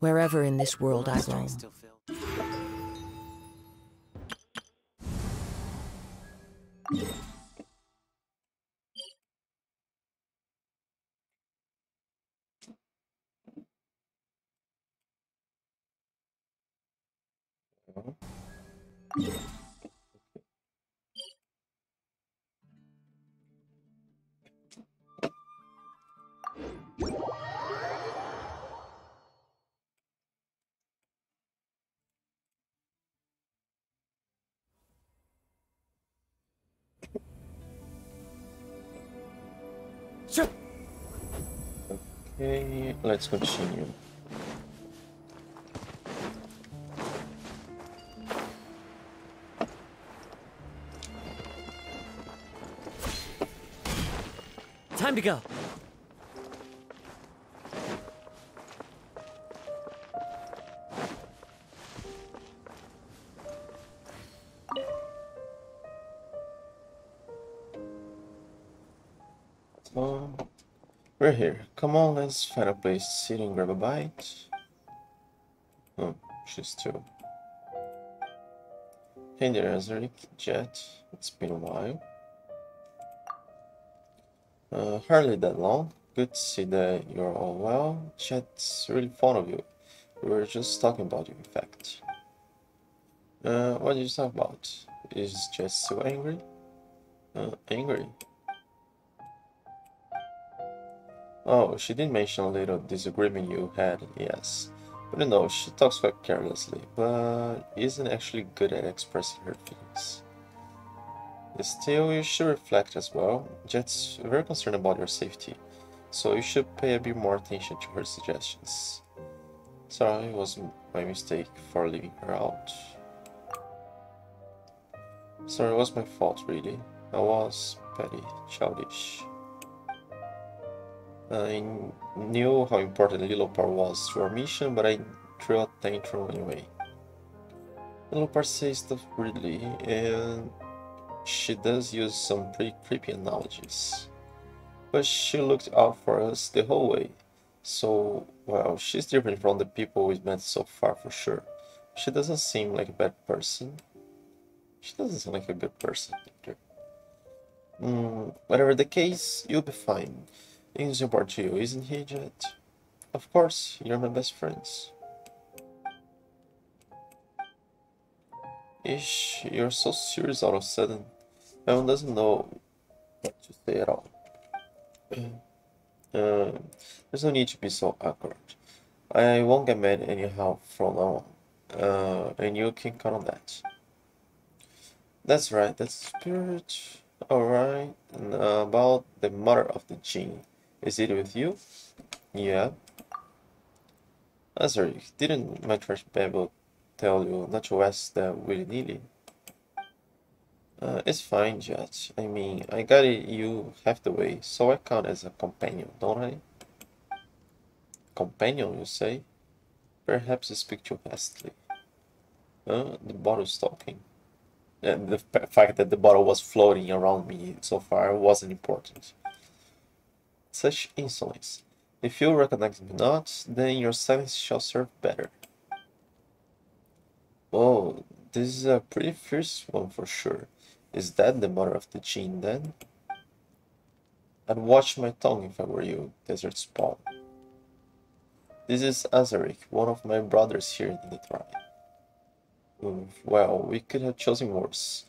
wherever in this world I roam. Okay, let's continue. Time to go. So we're here. Come on, let's find a place to sit and grab a bite. Oh, she's too. Hey there, Azariq, Jeht. It's been a while. Hardly that long. Good to see that you're all well. Jeht's really fond of you. We were just talking about you, in fact. What did you talk about? Is Jeht still angry? Angry? Oh, she did mention a little disagreement you had, yes. But you know, she talks quite carelessly, but isn't actually good at expressing her feelings. Still, you should reflect as well. Jet's very concerned about your safety, so you should pay a bit more attention to her suggestions. Sorry, it was my mistake for leaving her out. Sorry, it was my fault, really. I was petty, childish. I knew how important Liloupar was to our mission, but I threw a tantrum anyway. Liloupar says stuff weirdly, and she does use some pretty creepy analogies. But she looked out for us the whole way. So, well, she's different from the people we've met so far for sure. She doesn't seem like a bad person. She doesn't seem like a good person either. Whatever the case, you'll be fine. He's important to you, isn't he, Jeht? Of course, you're my best friends. Ish, you're so serious all of a sudden. Everyone doesn't know what to say at all. There's no need to be so awkward. I won't get mad anyhow from now on. And you can count on that. That's right, that's the spirit. Alright, about the mother of the Jinn. Is it with you? Yeah. Sorry, didn't my trash Babel tell you not to ask that willy-nilly? It's fine, Jeht. I mean, I got it you half the way, so I count as a companion, don't I? Companion, you say? Perhaps you speak too hastily. The bottle's talking. And the fact that the bottle was floating around me so far wasn't important. Such insolence. If you recognize me not, then your silence shall serve better. Oh, this is a pretty fierce one for sure. Is that the mother of the Jinn then? I'd watch my tongue if I were you, Desert Spawn. This is Azariq, one of my brothers here in the tribe. Well, we could have chosen worse.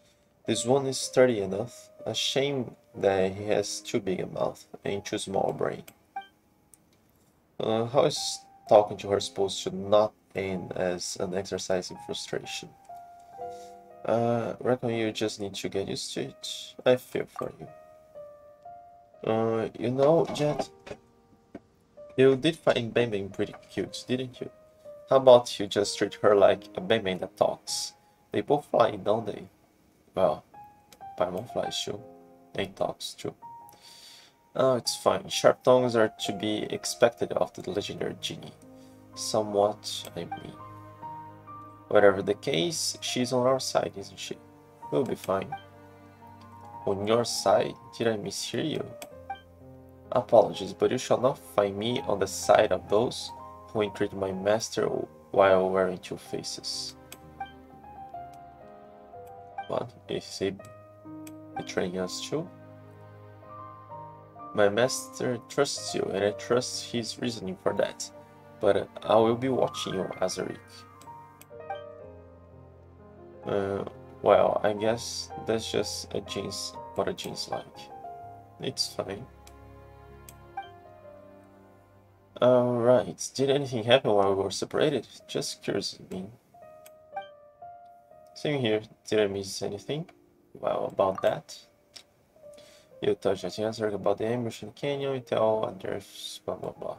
This one is sturdy enough. A shame that he has too big a mouth and too small a brain. How is talking to her supposed to not end as an exercise in frustration? Reckon you just need to get used to it. I feel for you. You know, Jeht, you did find Benben pretty cute, didn't you? How about you just treat her like a Benben that talks? They both fly, don't they? Well, Paimon flies too. And talks too. Oh, it's fine. Sharp tongues are to be expected of the legendary genie. Somewhat, I mean. Whatever the case, she's on our side, isn't she? We'll be fine. On your side? Did I mishear you? Apologies, but you shall not find me on the side of those who intrigued my master while wearing two faces. What? Is he betraying us too? My master trusts you, and I trust his reasoning for that. But I will be watching you, Azariq. Well, I guess that's just a jeans, what a jeans like. It's fine. Alright, did anything happen while we were separated? Just curious, I mean. Same here, did I miss anything? Well, about that. You tell Jeht and Azariq about the ambush in Canyon, you tell others, blah blah blah.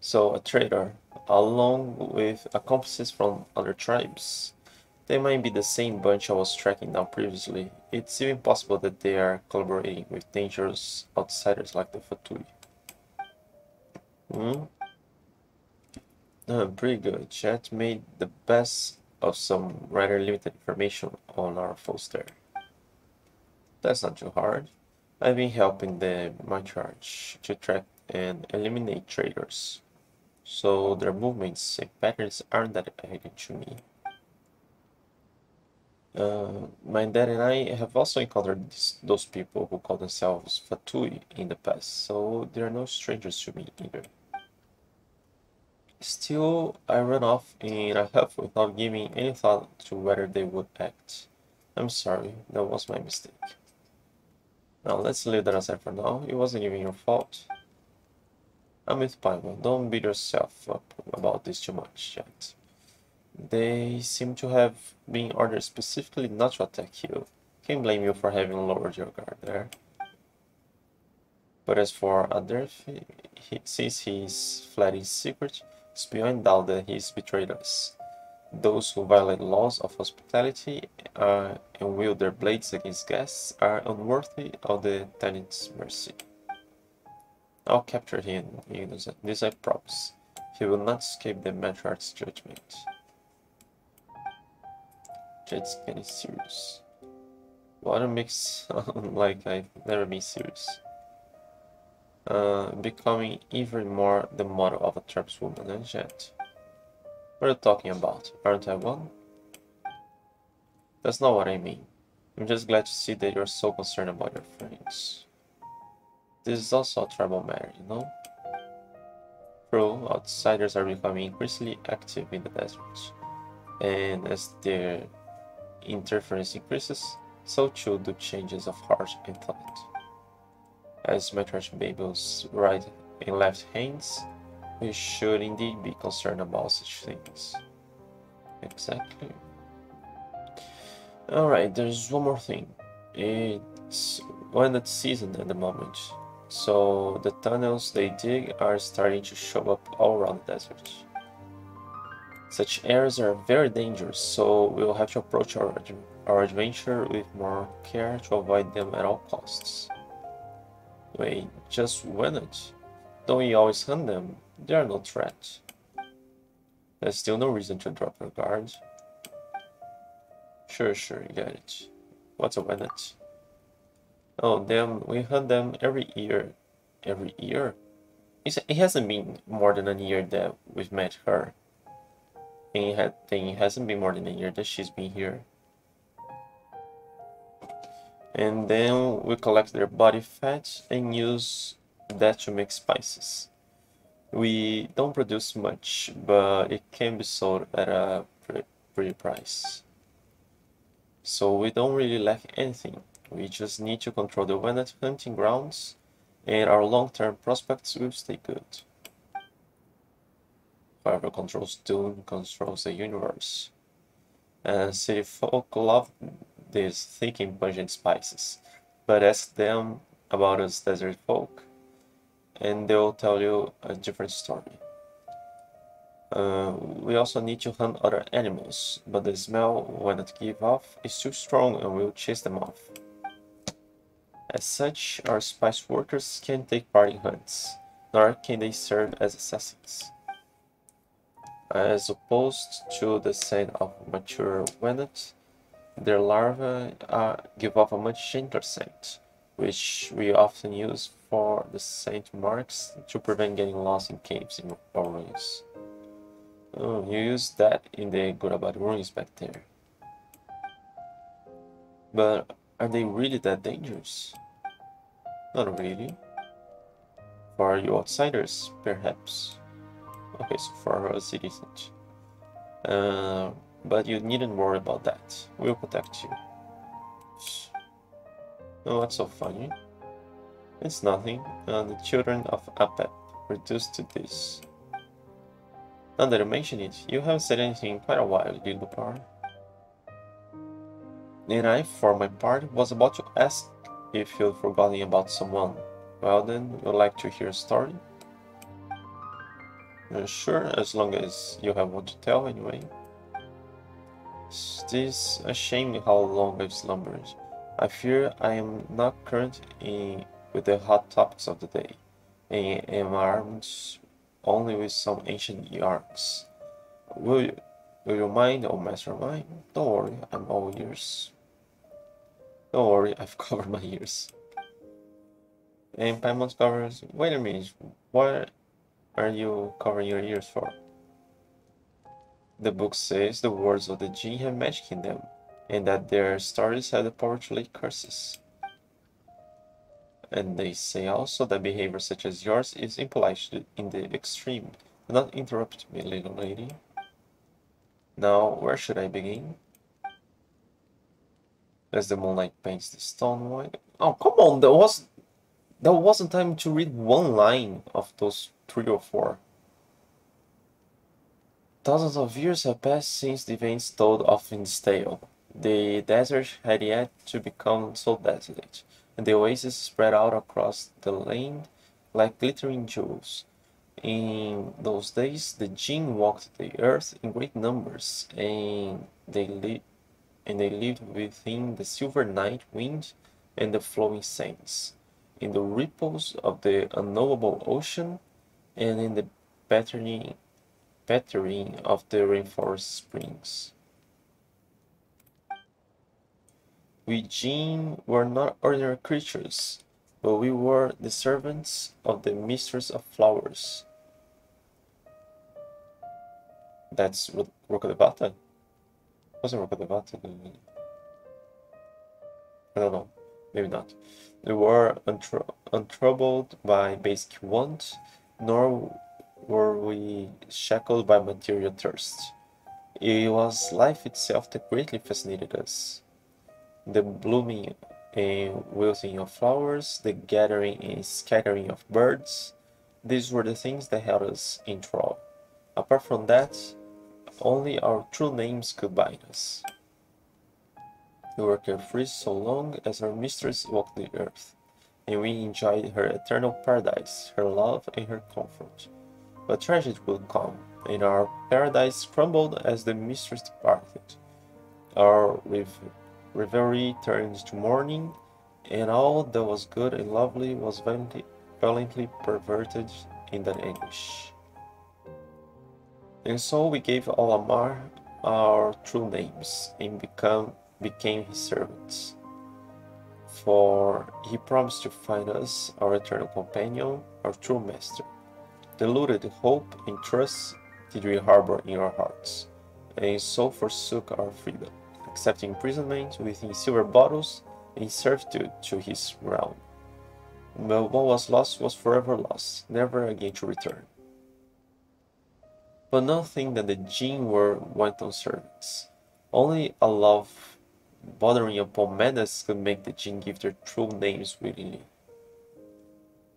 So, a traitor, along with accomplices from other tribes. They might be the same bunch I was tracking down previously. It's even possible that they are collaborating with dangerous outsiders like the Fatui. Pretty good. Jeht made the best of some rather limited information on our foes there. That's not too hard. I've been helping my charge to track and eliminate traitors. So their movements and patterns aren't that alien to me. My dad and I have also encountered those people who call themselves Fatui in the past, so they are no strangers to me either. Still, I ran off in a huff without giving any thought to whether they would act. I'm sorry, that was my mistake. Now let's leave that aside for now, it wasn't even your fault. I'm with Paimon, don't beat yourself up about this too much yet. They seem to have been ordered specifically not to attack you. Can't blame you for having lowered your guard there. But as for Adairfi, since he's fled in secret, it's beyond doubt that he's betrayed us. Those who violate laws of hospitality and wield their blades against guests are unworthy of the tenant's mercy. I'll capture him, this I promise. He will not escape the matriarch's judgment. Jet's getting serious. Water makes sound like I've never been serious. Becoming even more the model of a tribeswoman than Jeht. What are you talking about? Aren't I one? That's not what I mean. I'm just glad to see that you're so concerned about your friends. This is also a tribal matter, you know? True, outsiders are becoming increasingly active in the desert. And as their interference increases, so too do changes of heart and thought. As Matriarch Babel's right and left hands, we should indeed be concerned about such things. Exactly. Alright, there's one more thing. It's Wenut season at the moment, so the tunnels they dig are starting to show up all around the desert. Such areas are very dangerous, so we will have to approach our adventure with more care to avoid them at all costs. Wait, just Wenut? Don't we always hunt them? They are no threat. There's still no reason to drop your guard. Sure, you got it. What's a Wenut? Oh damn, we hunt them every year. Every year? It hasn't been more than a year that we've met her. It hasn't been more than a year that she's been here. And then we collect their body fat and use that to make spices. We don't produce much, but it can be sold at a pretty price. So we don't really lack anything. We just need to control the Wenut hunting grounds, and our long-term prospects will stay good. Whoever controls Doom controls the universe. And city folk love these thick and pungent spices, but ask them about us desert folk, and they'll tell you a different story. We also need to hunt other animals, but the smell when it gives off is too strong and will chase them off. As such, our spice workers can't take part in hunts, nor can they serve as assassins. As opposed to the scent of mature Wenut, their larvae give off a much gentler scent, which we often use for the Saint Marks to prevent getting lost in caves or ruins. Oh, you used that in the Gurabad ruins back there. But are they really that dangerous? Not really. For you outsiders, perhaps. Okay, so for us it isn't. But you needn't worry about that. We'll protect you. Oh, that's so funny. It's nothing. The children of Apep reduced to this. Now that you mention it, you haven't said anything in quite a while, Liloupar. And I, for my part, was about to ask if you'd forgotten about someone. Well then, you'd like to hear a story? Sure, as long as you have one to tell anyway. It is a shame how long I've slumbered. I fear I am not current with the hot topics of the day, and am armed only with some ancient yarns. Will you mind, oh master of mine? Don't worry, I'm all ears. Don't worry, I've covered my ears. And Paimon's covers. Wait a minute, what are you covering your ears for? The book says the words of the Jinn have magic in them, and that their stories have the power to lay curses. And they say also that behavior such as yours is impolite in the extreme. Do not interrupt me, little lady. Now, where should I begin? As the moonlight paints the stone white. Oh, come on, there wasn't time to read one line of those 3 or 4. Thousands of years have passed since the events told of in this tale. The desert had yet to become so desolate, and the oasis spread out across the land like glittering jewels. In those days, the Jinn walked the earth in great numbers, and they lived within the silver night wind and the flowing sands, in the ripples of the unknowable ocean, and in the pattering of the rainforest springs. We Jinn were not ordinary creatures, but we were the servants of the mistress of flowers. That's Rokadevata? Wasn't Rokadevata? I don't know. Maybe not. We were untroubled by basic want, nor were we shackled by material thirst. It was life itself that greatly fascinated us. The blooming and wilting of flowers, the gathering and scattering of birds, these were the things that held us in thrall. Apart from that, only our true names could bind us. We were carefree so long as our mistress walked the earth, and we enjoyed her eternal paradise, her love and her comfort. But tragedy would come, and our paradise crumbled as the mistress departed. Our reverie turns to mourning, and all that was good and lovely was violently perverted in that anguish. And so we gave Olamar our true names and became his servants. For he promised to find us our eternal companion, our true master. Deluded hope and trust did we harbor in our hearts, and so forsook our freedom, accepting imprisonment within silver bottles and servitude to his realm. But what was lost was forever lost, never again to return. But nothing that the Jinn were wanton servants. Only a love bothering upon madness could make the Jinn give their true names willingly.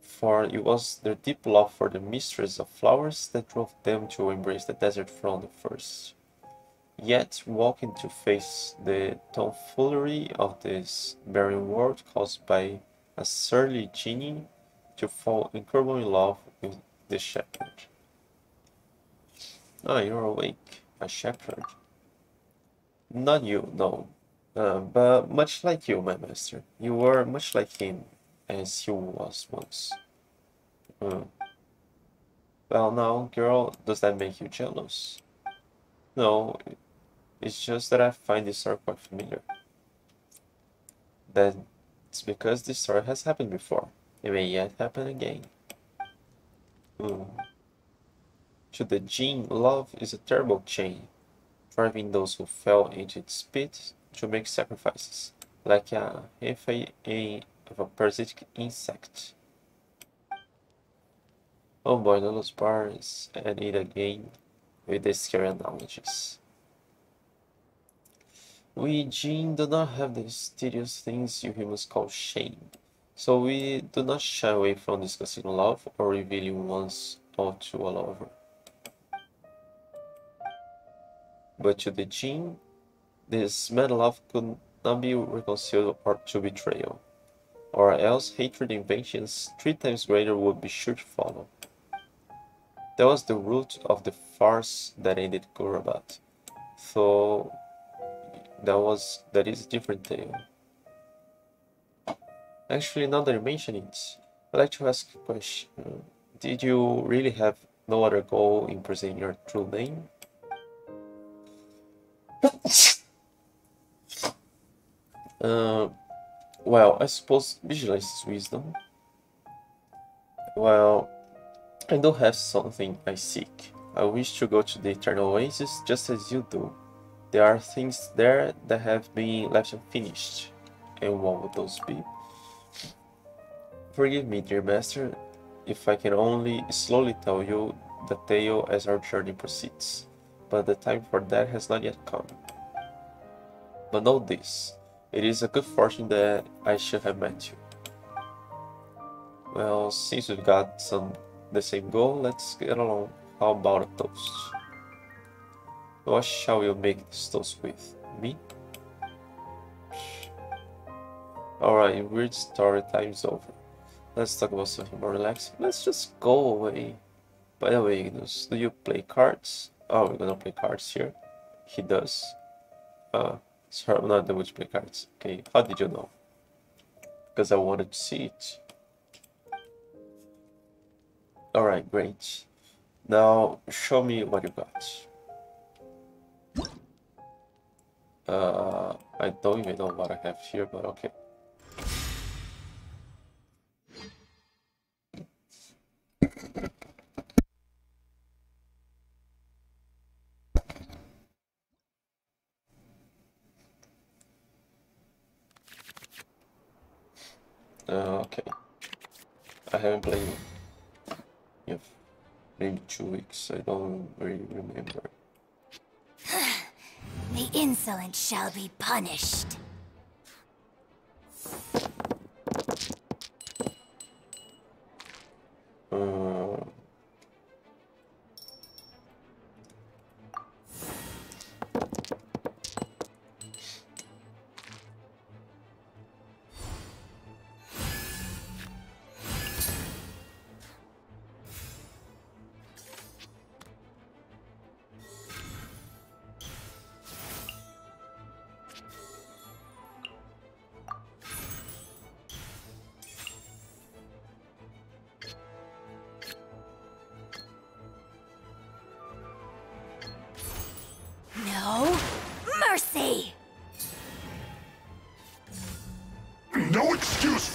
For it was their deep love for the mistress of flowers that drove them to embrace the desert from the first. Yet, walking to face the tomfoolery of this barren world caused by a surly genie, to fall incurably in love with the shepherd. Ah, you're awake, a shepherd. Not you, no, but much like you, my master. You were much like him, as he was once. Well now, girl, does that make you jealous? No, it's just that I find this story quite familiar. That's because this story has happened before. It may yet happen again. To the Jinn, love is a terrible chain, driving those who fell into its pit to make sacrifices, like a heifer of a parasitic insect. Oh boy, Liloupar is at it again with the scary analogies. We Jinn do not have the mysterious things you humans call shame, so we do not shy away from discussing love or revealing one's all to a lover. But to the Jinn, this mad love could not be reconciled or to betrayal, or else hatred and vengeance 3 times greater would be sure to follow. That was the root of the farce that ended Gurabad, so that is a different tale. Actually, now that you mention it, I'd like to ask a question. Did you really have no other goal in presenting your true name? Well, I suppose vigilance is wisdom. Well, I do have something I seek. I wish to go to the Eternal Oasis just as you do. There are things there that have been left unfinished. And what would those be? Forgive me, dear master, if I can only slowly tell you the tale as our journey proceeds, but the time for that has not yet come. But know this, it is a good fortune that I should have met you. Well, since we've got the same goal, let's get along. How about a toast? What shall you make this toast with? Me? Alright, weird story time's over. Let's talk about something more relaxing. Let's just go away. By the way, Ignos, do you play cards? Oh, we're gonna play cards here. He does. Sorry, I'm not able to play cards. Okay, how did you know? Because I wanted to see it. Alright, great. Now, show me what you got. I don't even know what I have here, but okay. Okay, I haven't played it. Maybe 2 weeks. I don't really remember. The insolent shall be punished.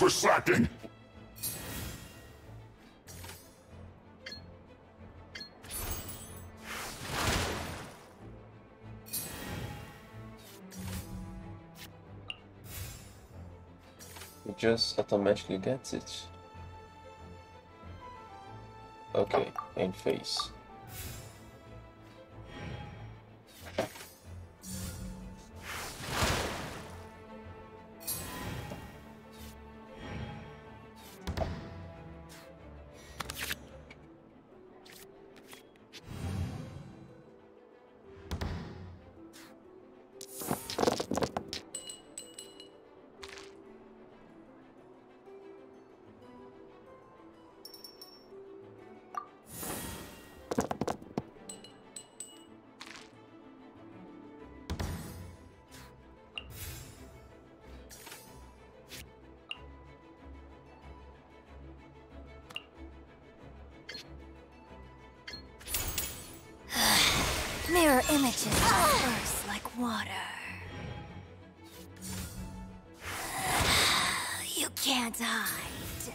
Slacking. It just automatically gets it. Okay, and face. Mirror images burst like water. You can't hide.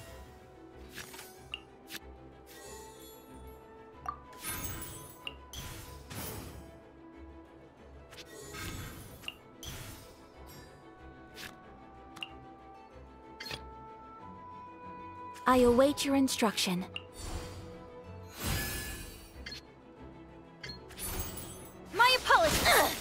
I await your instruction. My apologies!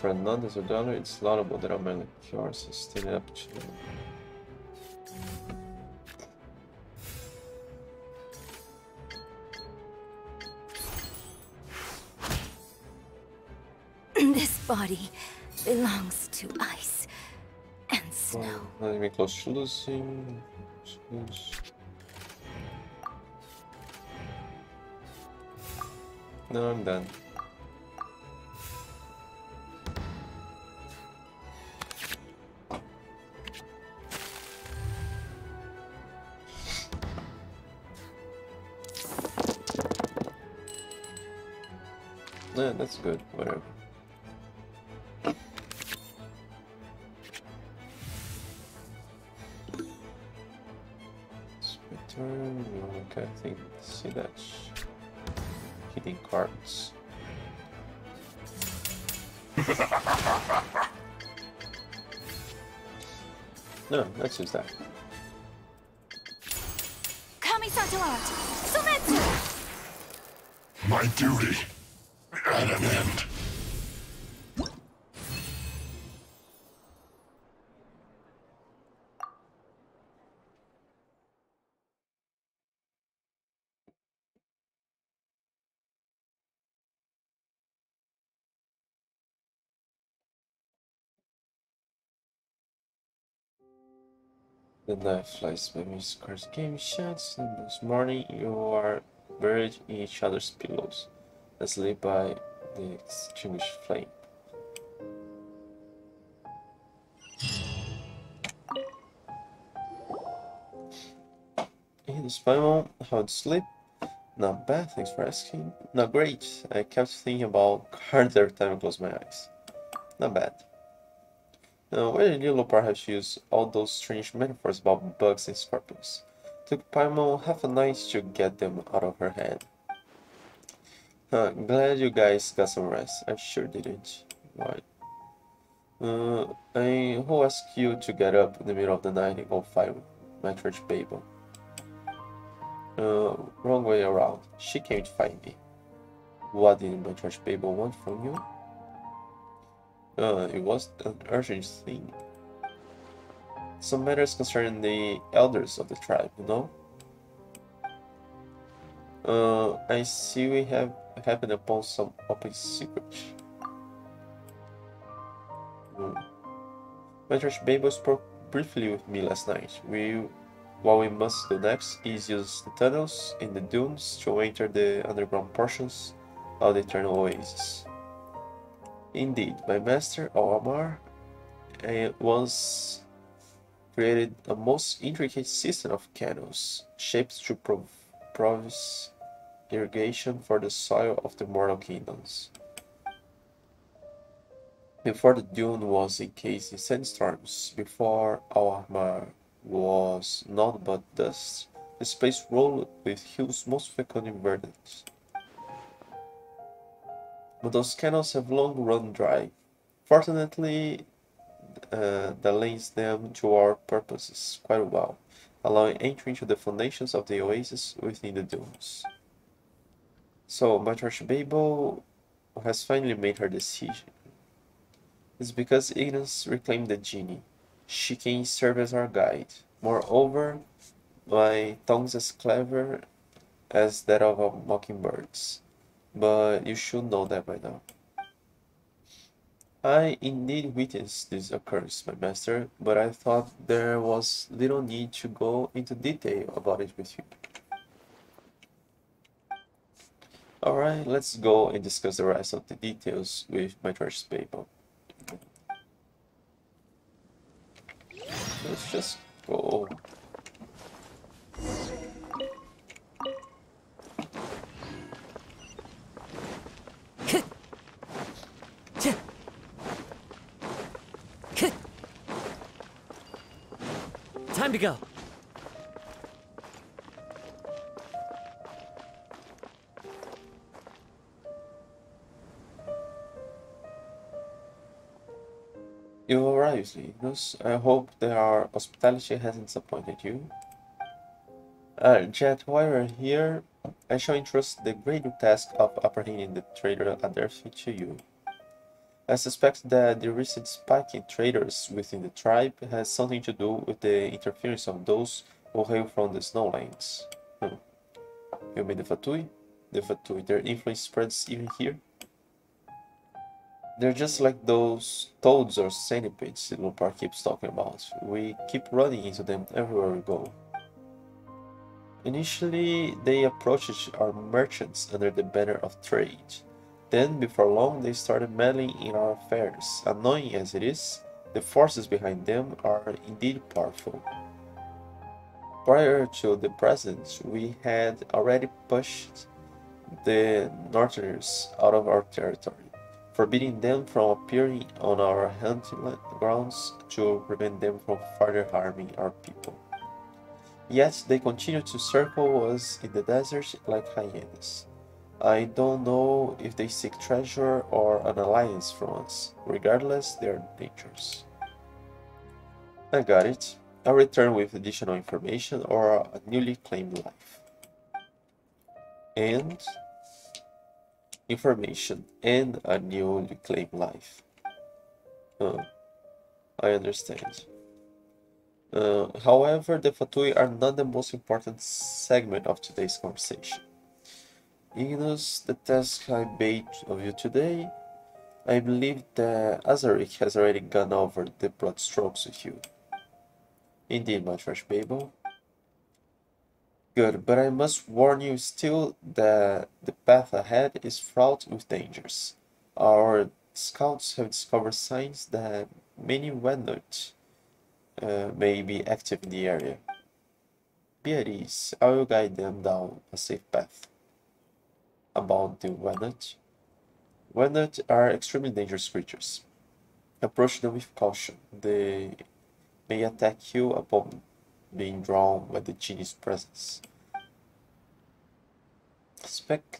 For another dollar, it's laudable that I'm in yours is still up to you. This body belongs to ice and snow. Not even close to losing. No, I'm done. Yeah, that's good, whatever. Return. Okay, I think see that hitting cards. No, let's use that. My duty. At an end. The night flies by me, scarce game shots, and this morning you are buried in each other's pillows, asleep by the extinguished flame. It is Paimon, how'd sleep? Not bad, thanks for asking. Not great, I kept thinking about cards every time I closed my eyes. Not bad. Now, where did Liloupar have used all those strange metaphors about bugs and scorpions? Took Paimon half a night to get them out of her head. Glad you guys got some rest. I sure didn't. Why? Who asked you to get up in the middle of the night and go fight my church Babel? Wrong way around. She came to find me. What did my church Babel want from you? It was an urgent thing. Some matters concerning the elders of the tribe, you know? I see we have happened upon some open secret. My church Babel spoke briefly with me last night. What we must do next is use the tunnels in the dunes to enter the underground portions of the Eternal Oasis. Indeed, my master, Olamar, once created a most intricate system of canals, shaped to provide irrigation for the soil of the mortal kingdoms. Before the dune was encased in sandstorms, before Olamar was naught but dust, the space rolled with hills most fecund and verdant. But those canals have long run dry. Fortunately, that lays them to our purposes quite well, allowing entry into the foundations of the oasis within the dunes. So, my church Babel has finally made her decision. It's because Ignorance reclaimed the genie. She can serve as our guide. Moreover, my tongue's as clever as that of a mockingbird's. but you should know that by now. I indeed witnessed this occurrence, my master, but I thought there was little need to go into detail about it with you. Alright, let's go and discuss the rest of the details with my trusty people. Let's just go. Time to go. You're right, Zenos. I hope that our hospitality hasn't disappointed you. Jeht, while we're here, I shall entrust the greater task of apprehending the traitor Adairfi to you. I suspect that the recent spike in traitors within the tribe has something to do with the interference of those who hail from the Snowlands. You mean the Fatui? The Fatui, their influence spreads even here? They're just like those toads or centipedes Liloupar keeps talking about. We keep running into them everywhere we go. Initially, they approached our merchants under the banner of trade. Then, before long, they started meddling in our affairs. Annoying as it is, the forces behind them are indeed powerful. Prior to the present, we had already pushed the Northerners out of our territory, forbidding them from appearing on our hunting grounds to prevent them from further harming our people. Yet they continue to circle us in the desert like hyenas. I don't know if they seek treasure or an alliance from us. Regardless, they are dangerous. I got it. I'll return with additional information or a newly claimed life. And information and a newly claimed life. I understand. However, the Fatui are not the most important segment of today's conversation. Ignorance the task I made of you today. I believe that Azariq has already gone over the broad strokes with you. Indeed, my fresh Babel. Good, but I must warn you still that the path ahead is fraught with dangers. Our scouts have discovered signs that many Wenut may be active in the area. Be at ease, I will guide them down a safe path. About the Wenut. Wenut are extremely dangerous creatures. Approach them with caution. They may attack you upon being drawn by the genie's presence. Speak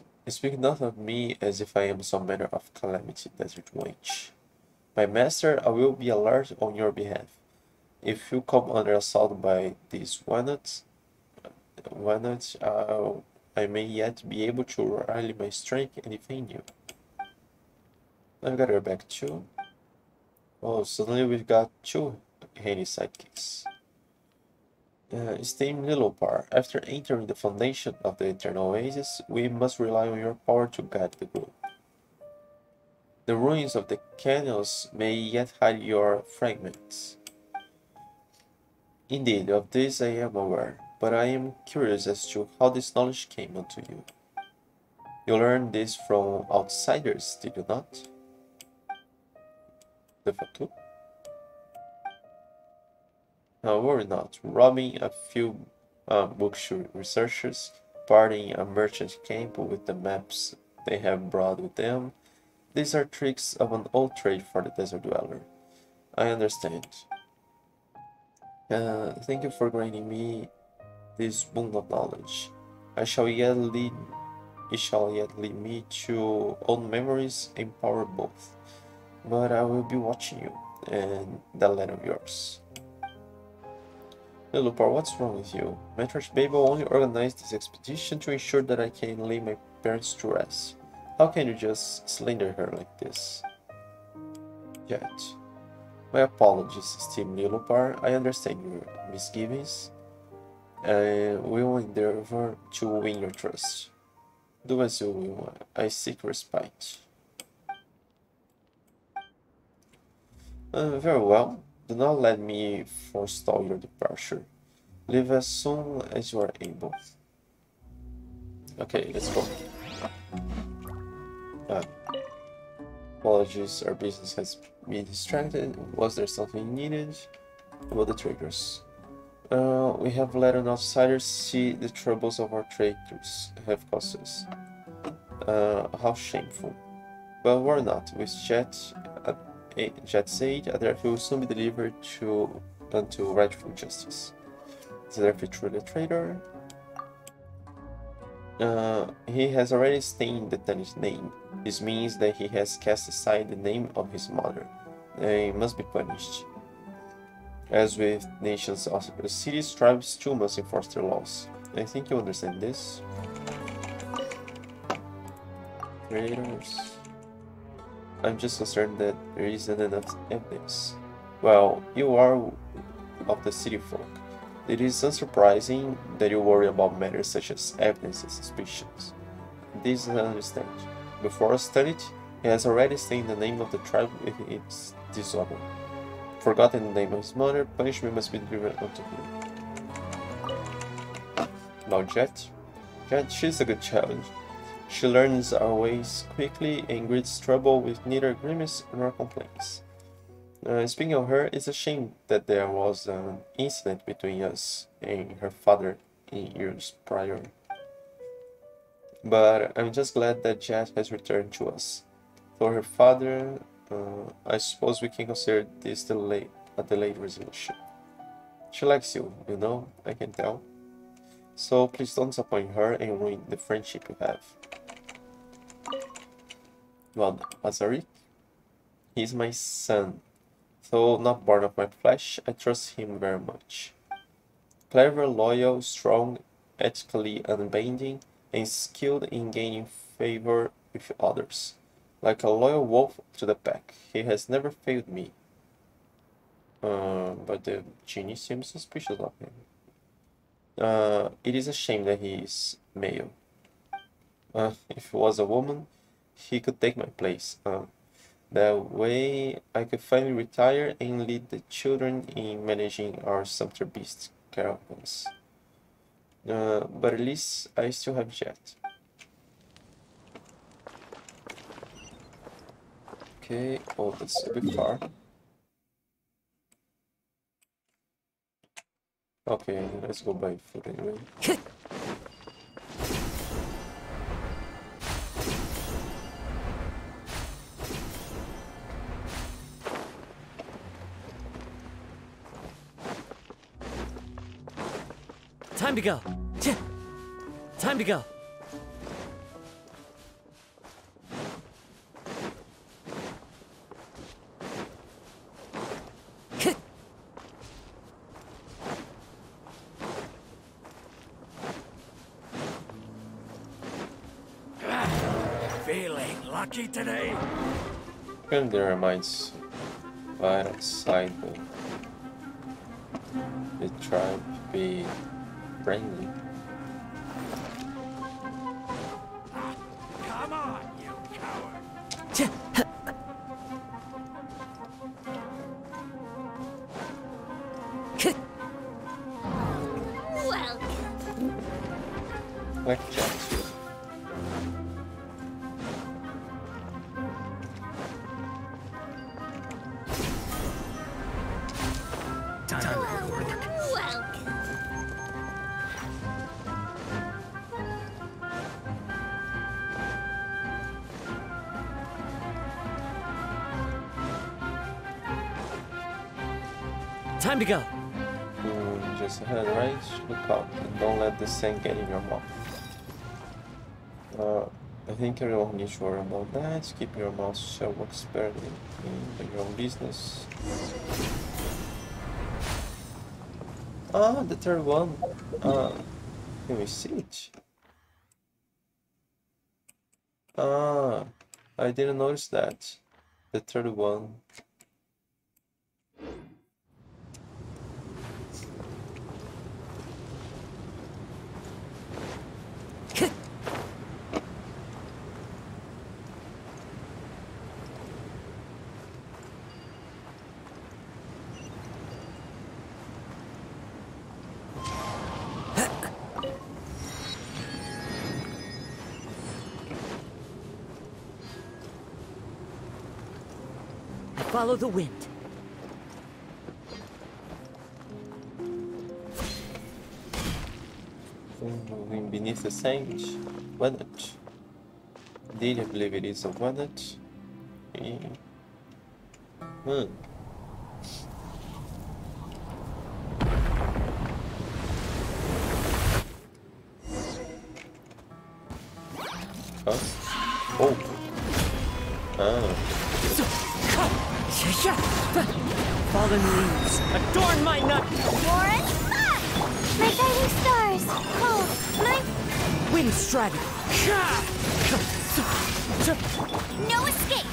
not of me as if I am some manner of calamity, desert wench. My master, I will be alert on your behalf. If you come under assault by these Wenut, I may yet be able to rally my strength and defend you. I've got her back too. Oh, suddenly we've got two handy sidekicks. Esteemed Liloupar, after entering the foundation of the Eternal Oasis, we must rely on your power to guide the group. The ruins of the canyons may yet hide your fragments. Indeed, of this I am aware, but I am curious as to how this knowledge came unto you. You learned this from outsiders, did you not? The Fatu? No, worry not. Robbing a few bookshop researchers, partying a merchant camp with the maps they have brought with them. These are tricks of an old trade for the desert dweller. I understand. Thank you for granting me this boon of knowledge. It shall yet lead me to old memories, empower both. But I will be watching you and that land of yours. Liloupar, what's wrong with you? Matriarch Babel only organized this expedition to ensure that I can lay my parents to rest. How can you just slander her like this? Yet. My apologies, esteemed Liloupar. I understand your misgivings. We will endeavor to win your trust. Do as you will. I seek respite. Very well. Do not let me forestall your departure. Leave as soon as you are able. Okay, let's go. Apologies, our business has been distracted. Was there something needed? About the traders. We have let an outsider see the troubles of our traders have caused us. How shameful. But we're not. With Jeht said, Adairfi will soon be delivered unto rightful justice. Is Adairfi truly a traitor? He has already stained the Tanith name. This means that he has cast aside the name of his mother. He must be punished. As with nations, cities, tribes too must enforce their laws. I think you understand this. Traitors. I'm just concerned that there isn't enough evidence. Well, you are of the city folk. It is unsurprising that you worry about matters such as evidence and suspicions. This I understand. Before I studied, he has already stained the name of the tribe with its dishonor. Forgotten the name of his mother, punishment must be driven unto him. Now Jeht, she's a good challenge. She learns our ways quickly and greets trouble with neither grimace nor complaints. Speaking of her, it's a shame that there was an incident between us and her father in years prior. But I'm just glad that Jeht has returned to us. For her father, I suppose we can consider this a delayed resolution. She likes you, you know, I can tell. So please don't disappoint her and ruin the friendship you have. Well, Azariq, he's my son. Though not born of my flesh, I trust him very much. Clever, loyal, strong, ethically unbending, and skilled in gaining favor with others. Like a loyal wolf to the pack, he has never failed me. But the genie seems suspicious of him. It is a shame that he is male. If he was a woman, he could take my place. That way I could finally retire and lead the children in managing our sumpter beast caravans. But at least I still have Jeht. Okay, oh, that's a bit far. Okay, let's go by foot anyway. Time to go. Time to go. Today. And there reminds right outside the tribe be friendly. Come on, you coward. Welcome. Like Jack. Time to go. Just ahead, right? Look out and don't let the sand get in your mouth. I think everyone needs to worry about that. Keep your mouth shut, works better in your own business. Ah, the third one. Can we see it? Ah, I didn't notice that. The third one. Follow the wind. Going beneath the sand. Wenut. Indeed, I believe it is a Wenut. Yeah. Hmm. Fallen leaves, adorn my nut! Warren, my guiding stars! Cold, my... Wind strider! No escape!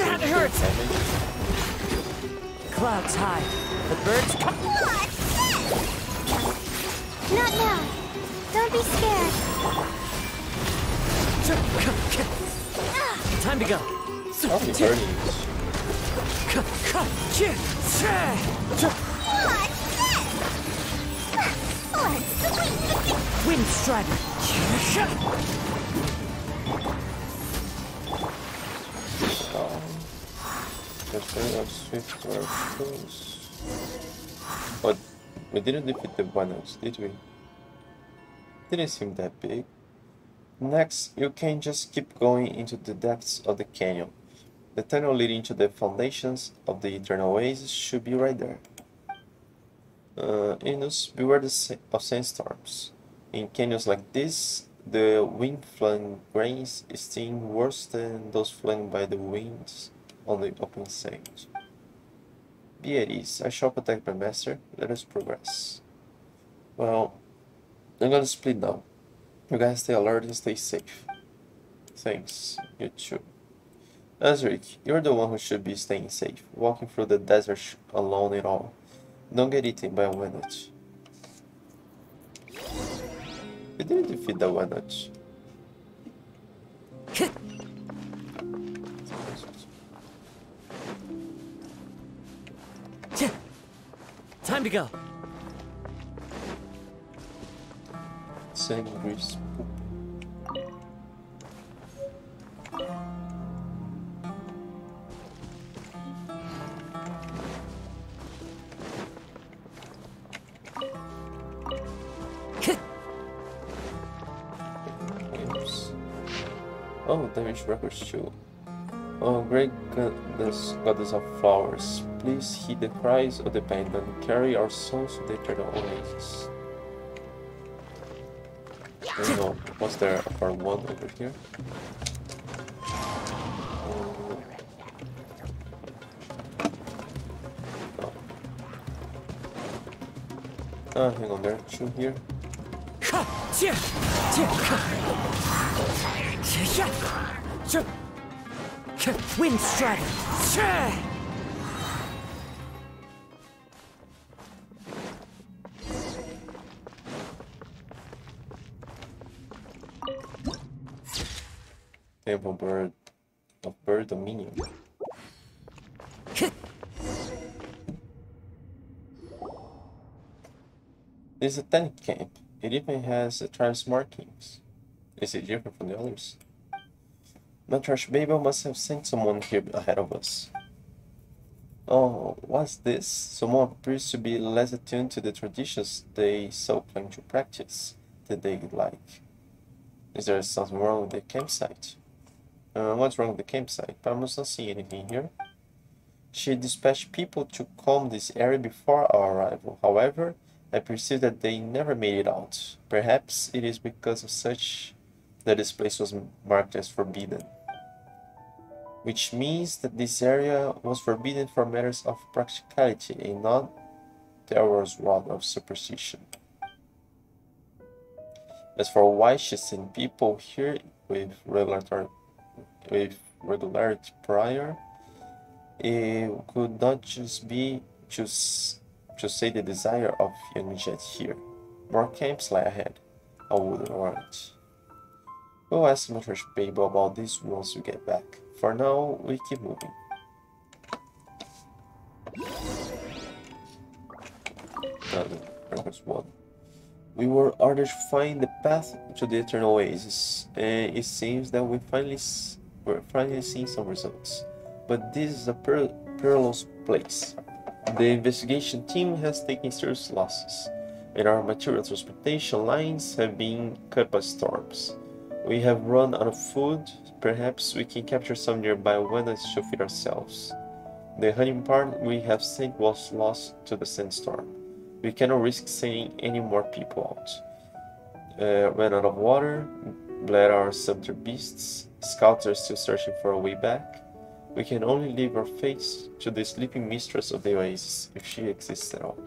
That hurts! Clouds high. The birds come. Not now. Don't be scared. Time to go. Wind strider. The but we didn't defeat the Wenut, did we? Didn't seem that big. Next, you can just keep going into the depths of the canyon. The tunnel leading to the foundations of the Eternal Oasis should be right there. Inus, beware of sandstorms. In canyons like this, the wind-flung grains sting worse than those flung by the winds on the open sand. Be at ease. I shall protect my master. Let us progress. Well, I'm gonna split now. You guys stay alert and stay safe. Thanks, you too. Azariq, you're the one who should be staying safe, walking through the desert alone at all. Don't get eaten by a Wenut. We didn't defeat the Wenut. Time to go. Same grease. Oh, damage records too. Oh, great goddess of flowers, please heed the cries of the Benben, carry our souls to the Eternal Oasis. I don't know, was there a part 1 over here? Oh. Ah, hang on, there are 2 here. Wind strider. Temple bird of bird dominion. This is a tent camp. It even has the tribe's markings. Is it different from the others? Matrash Babel must have sent someone here ahead of us. Oh, what's this? Someone appears to be less attuned to the traditions they so plan to practice that they like. Is there something wrong with the campsite? What's wrong with the campsite? Paimon's not seeing anything here. She dispatched people to comb this area before our arrival. However, I perceive that they never made it out. Perhaps it is because of such that this place was marked as forbidden, which means that this area was forbidden for matters of practicality and not there was one of superstition. As for why she sent people here with regularity prior, it could not just be to say the desire of young Jeht here. More camps lie ahead, I would warrant. We'll ask Matrash Babel about this once we get back. For now, we keep moving. -1. We were ordered to find the path to the Eternal Oasis, and it seems that we're finally seeing some results. But this is a perilous place. The investigation team has taken serious losses, and our material transportation lines have been cut by storms. We have run out of food. Perhaps we can capture some nearby weapons to feed ourselves. The hunting part we have sent was lost to the sandstorm. We cannot risk sending any more people out. Ran out of water, bled our sumpter beasts, scouts are still searching for a way back. We can only leave our face to the sleeping mistress of the oasis, if she exists at all.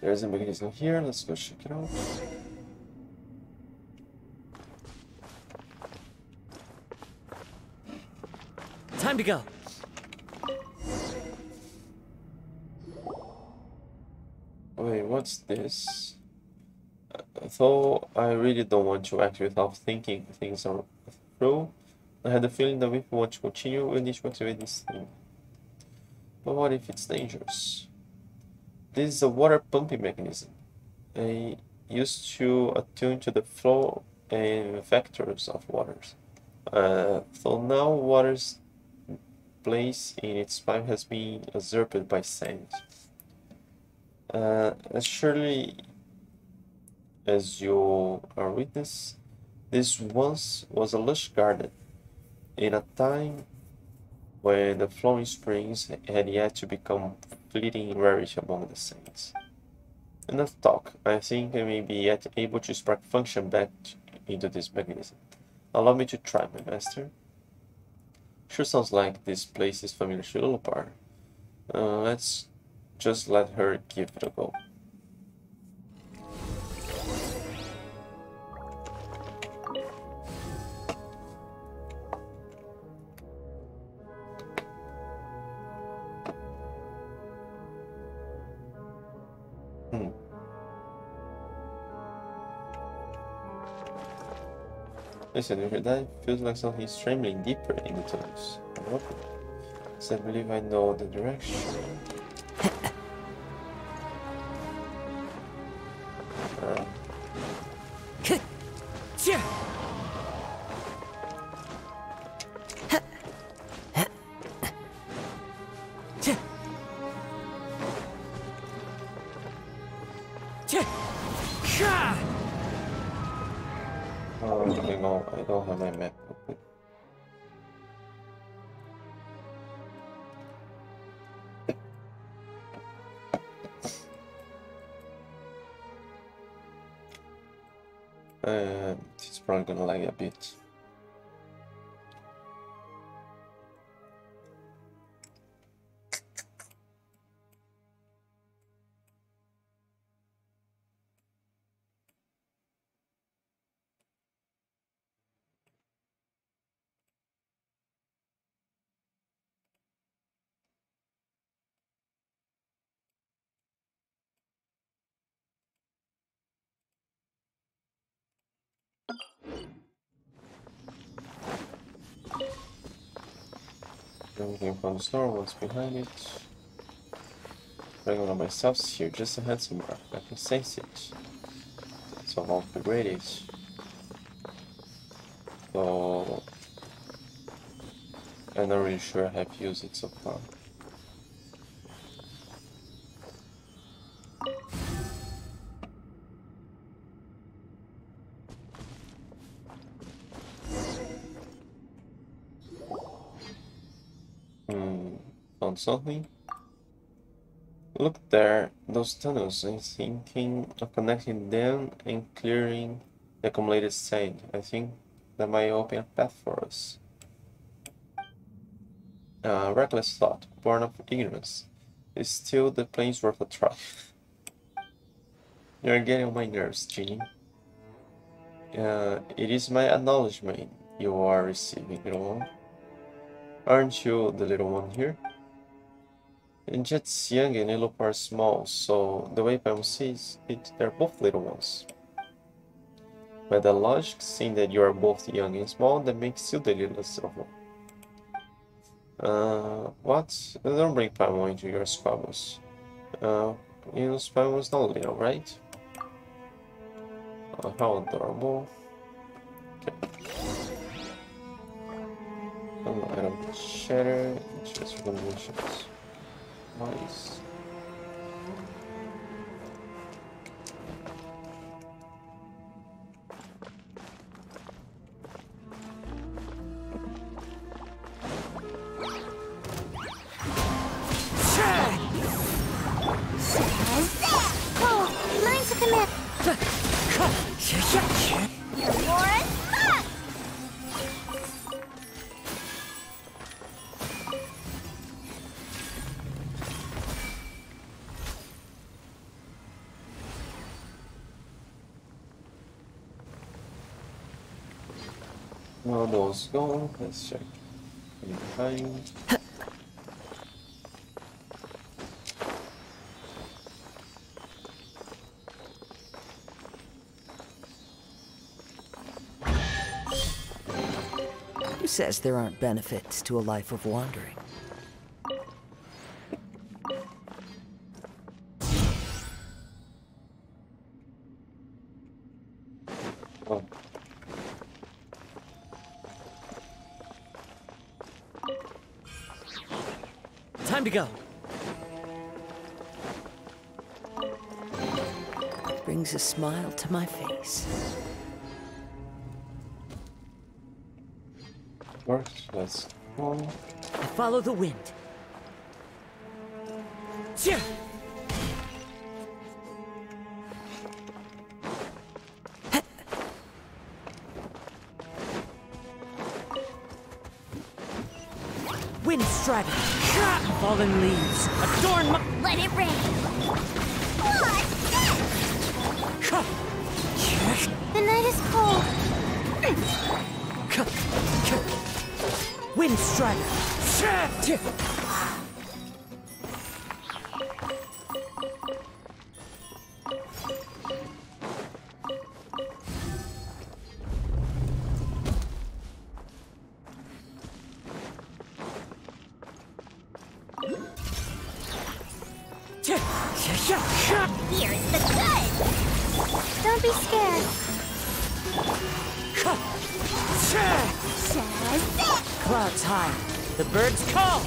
There's a mechanism here, let's go check it out. Time to go. Wait, what's this? Though I really don't want to act without thinking things are through, I had the feeling that if we want to continue, we need to activate this thing. But what if it's dangerous? This is a water pumping mechanism. I used to attune to the flow and vectors of waters. So now water's place in its pipe has been usurped by sand. As surely as you are witness, this once was a lush garden in a time when the flowing springs had yet to become fleeting rarity among the saints. Enough talk. I think I may be yet able to spark function back into this mechanism. Allow me to try, my master. Sure sounds like this place is familiar to Liloupar. Let's just let her give it a go. Listen, if you die, feels like something is trembling deeper in the tunnels. Okay. So I believe I know the direction. It's probably gonna lag a bit. Everything from the store, what's behind it? Regular myself here, just a handsome mark. I can sense it. So I'll upgrade it. So I'm not really sure I have used it so far. Something. Look there, those tunnels. I'm thinking of connecting them and clearing the accumulated sand. I think that might open a path for us. Reckless thought, born of ignorance. It's still the plane's worth a try. You're getting on my nerves, Genie. It is my acknowledgement you are receiving, little one. Aren't you the little one here? And Jet's young and Liloupar small, so the way Paimon sees it, they're both little ones. But the logic, seeing that you are both young and small, that makes you the littlest of all. What? Don't bring Paimon into your squabbles. You know, Paimon's not little, right? Oh, how adorable. Okay. One item shatter, just conditions. Nice. Almo's gone, let's check. Behind. Who says there aren't benefits to a life of wandering? To go. Brings a smile to my face. Of course, let's go. I follow the wind. Cheer! Wind striving, fallen leaves, adorn my. Let it rain. What's this? The night is cold. Wind striving. Here's the good! Don't be scared. Clouds high. The birds call.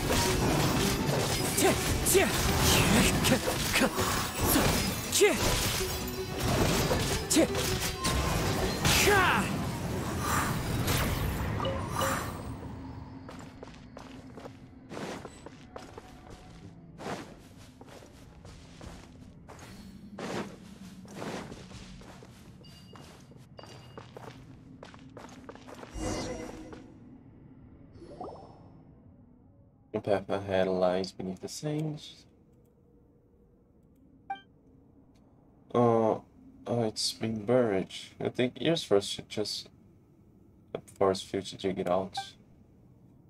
Path ahead lies beneath the sands. Oh, it's been buried. I think yours first should just force few to dig it out.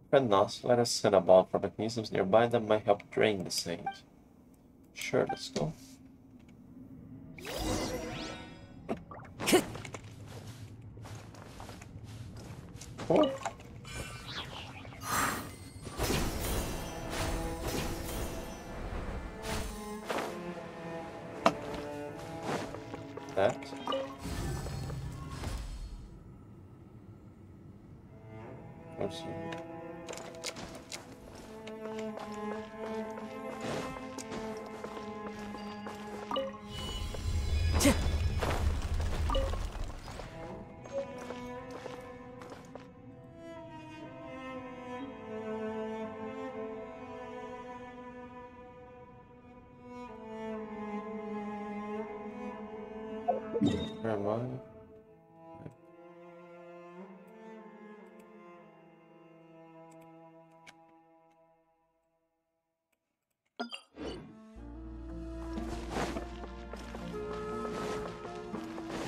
But not, let us set about for mechanisms nearby that might help drain the sand. Sure, let's go. Oh. Where am I?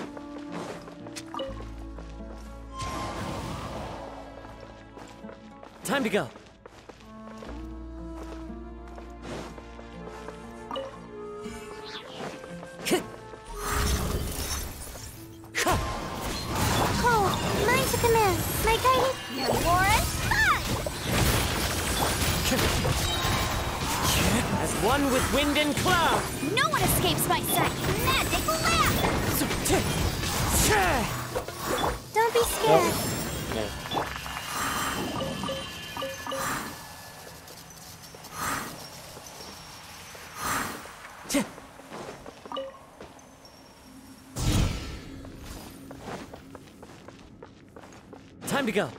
Okay. Time to go. one with wind and cloud. No one escapes my sight. Magic lamp. Don't be scared. No. Time to go.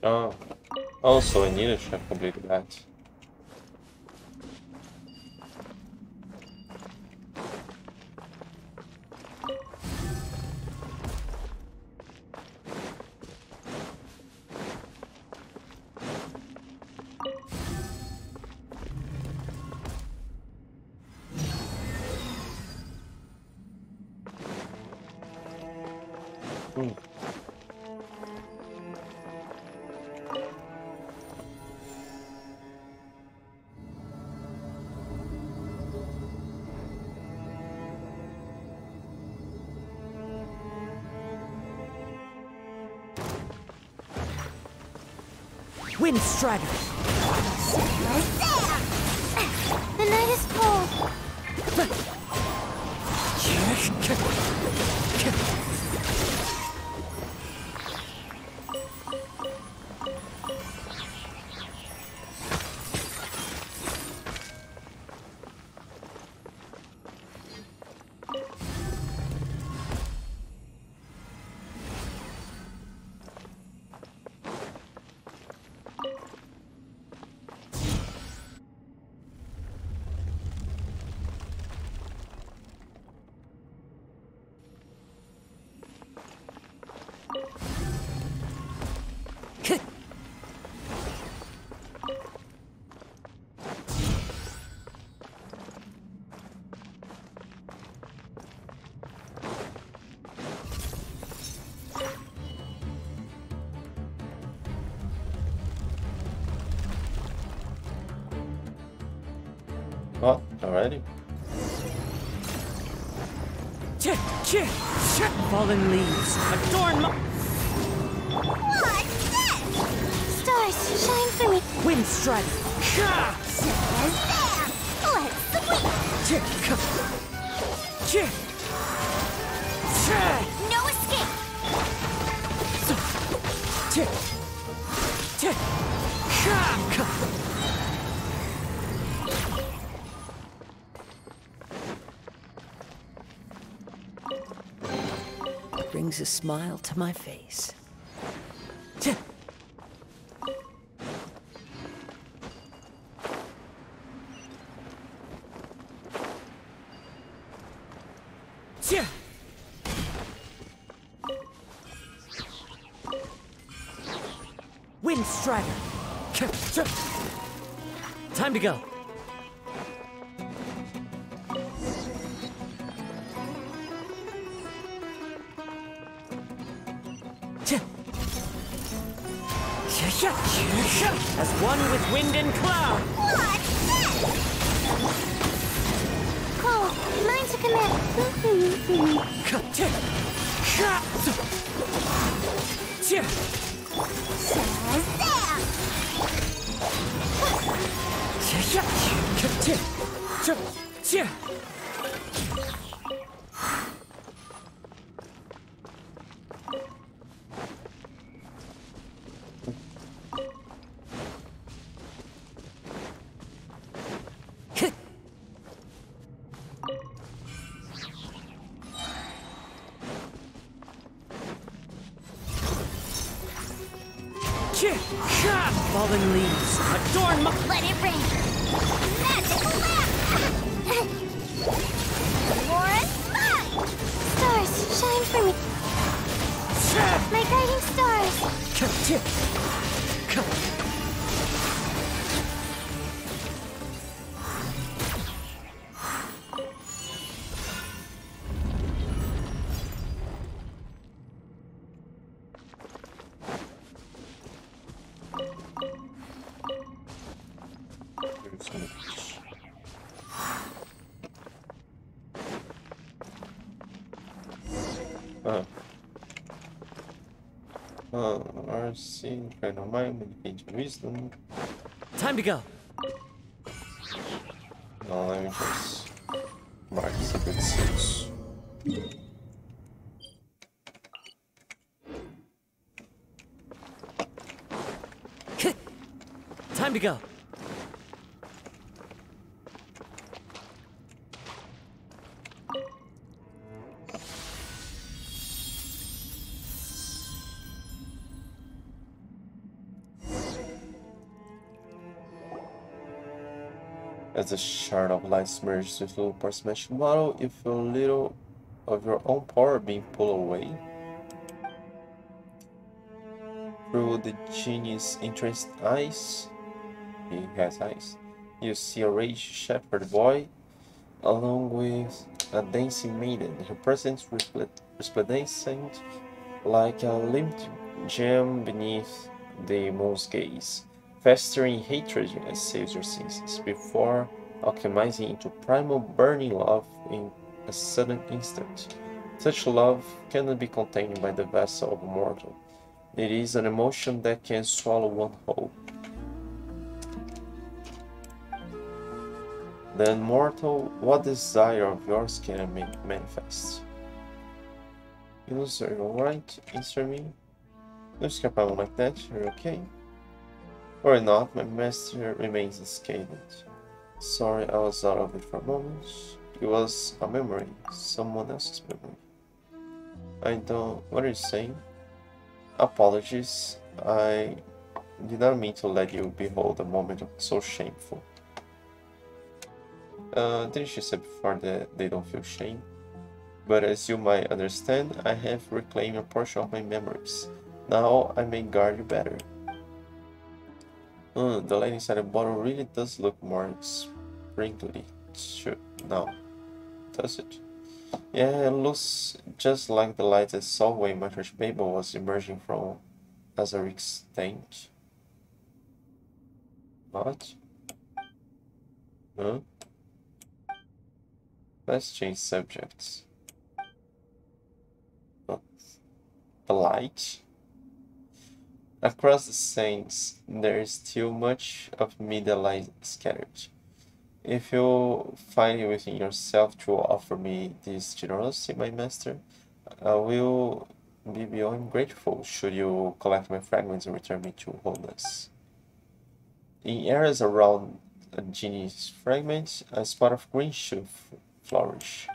Oh. Also, I needed to have completed that. Wind Strider. The night is cold. Oh, alrighty. Fallen leaves adorn my. What's this? Stars, shine for me. Wind Strider. Let's sweep. No escape. Brings a smile to my face. Wind Strider. Time to go. As one with wind and cloud. What's this? Cold, mine to command. Fallen leaves adorn my. Let it rain. Magical lamp. Forest mine. Stars, shine for me. My guiding stars. Our sin, friend of mine, medication, wisdom. Time to go. Now let me just mark secret 6. Time to go. As a shard of light merges with Liloupar mesh model, you feel a little of your own power being pulled away through the genie's entranced eyes. He has eyes. You see a rage shepherd boy along with a dancing maiden. Her presence resplendent like a limped gem beneath the moon's gaze, festering hatred as saves your senses before alchemizing into primal burning love in a sudden instant. Such love cannot be contained by the vessel of a mortal. It is an emotion that can swallow one whole. Then, mortal, what desire of yours can I manifest? You sir, alright, answer me. Let's get Paimon like that, you're okay. Or not, my master remains unscathed. Sorry, I was out of it for a moment. It was a memory, someone else's memory. I don't. What are you saying? Apologies, I did not mean to let you behold a moment so shameful. Didn't she say before that they don't feel shame? But as you might understand, I have reclaimed a portion of my memories. Now I may guard you better. The light inside the bottle really does look more sprinkly. No, does it? Yeah, it looks just like the light I saw when my first baby was emerging from Azariq's tank. What? Huh? Let's change subjects. But the light. Across the sands, there is still much of me that lies scattered. If you find it within yourself to offer me this generosity, my master, I will be beyond grateful should you collect my fragments and return me to wholeness. In areas around a genie's fragment, a spot of green should flourish.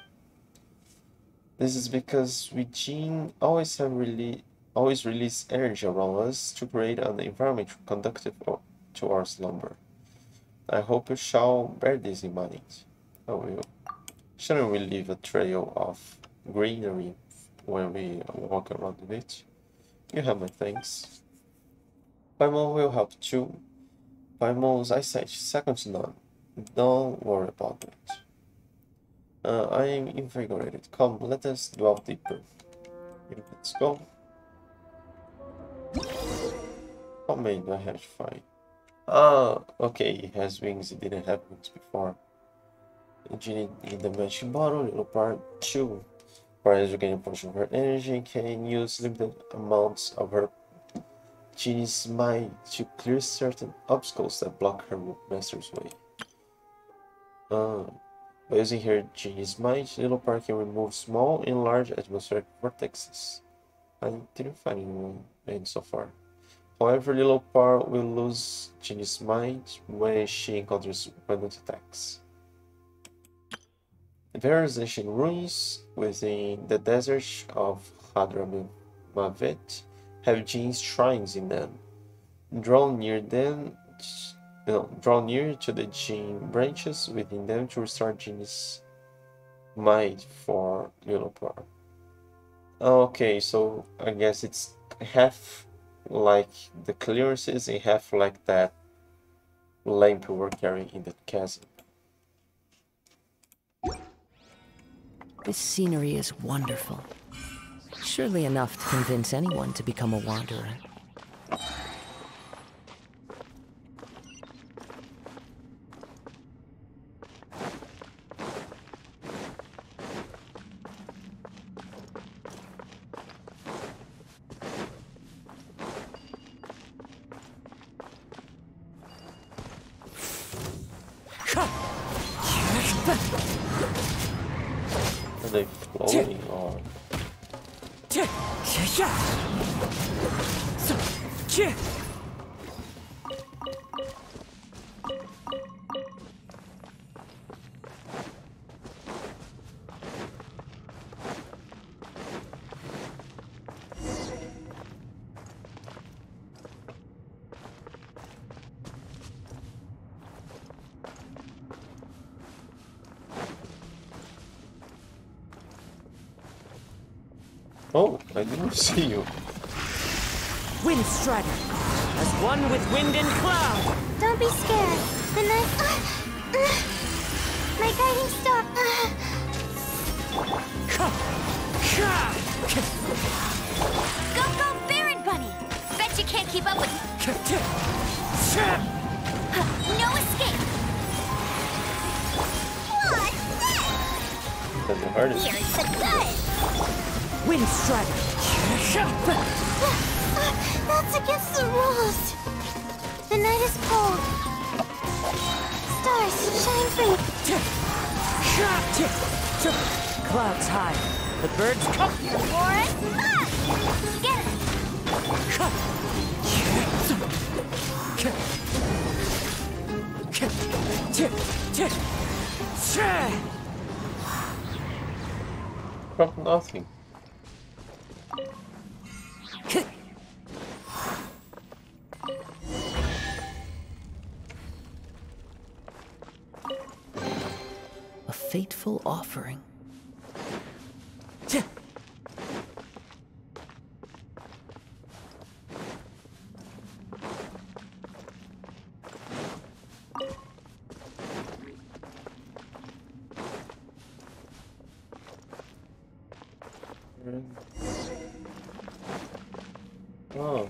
This is because we gene always release energy around us to create an environment conducive to our slumber. I hope you shall bear this in mind. I will. Shouldn't we leave a trail of greenery when we walk around the beach? You have my thanks. Paimon will help too. Paimon's eyesight is second to none. Don't worry about it. I am invigorated. Come, let us delve deeper. Let's go. How many do I have to find? Ah, okay, it has wings, it didn't have wings before. Genie in the magic bottle, Liloupar 2. For as you gain a portion of her energy, can use limited amounts of her genie's mind to clear certain obstacles that block her master's way. By using her genie's mind, Liloupar can remove small and large atmospheric vortexes. I didn't find any so far. However, Liloupar will lose genie's mind when she encounters Wenut attacks. Various ancient ruins within the desert of Hadramavet have gene shrines in them. Draw near to the gene branches within them to restore genie's mind for Liloupar. Okay, so I guess it's half like the clearances and half like that lamp we were carrying in the chasm. This scenery is wonderful. Surely enough to convince anyone to become a wanderer. they floating on? Oh, I didn't see you. Windstrider, as one with wind and cloud. Don't be scared. The knife. My guiding star. Go, go, Baron Bunny. Bet you can't keep up with me. No escape. What's that? Hardest. Here's the gun. Windstrider! That's against the rules! The night is cold. Stars, shine for you. Clouds high. The birds come. The forest must! Get it! Got nothing. Fateful offering. Oh.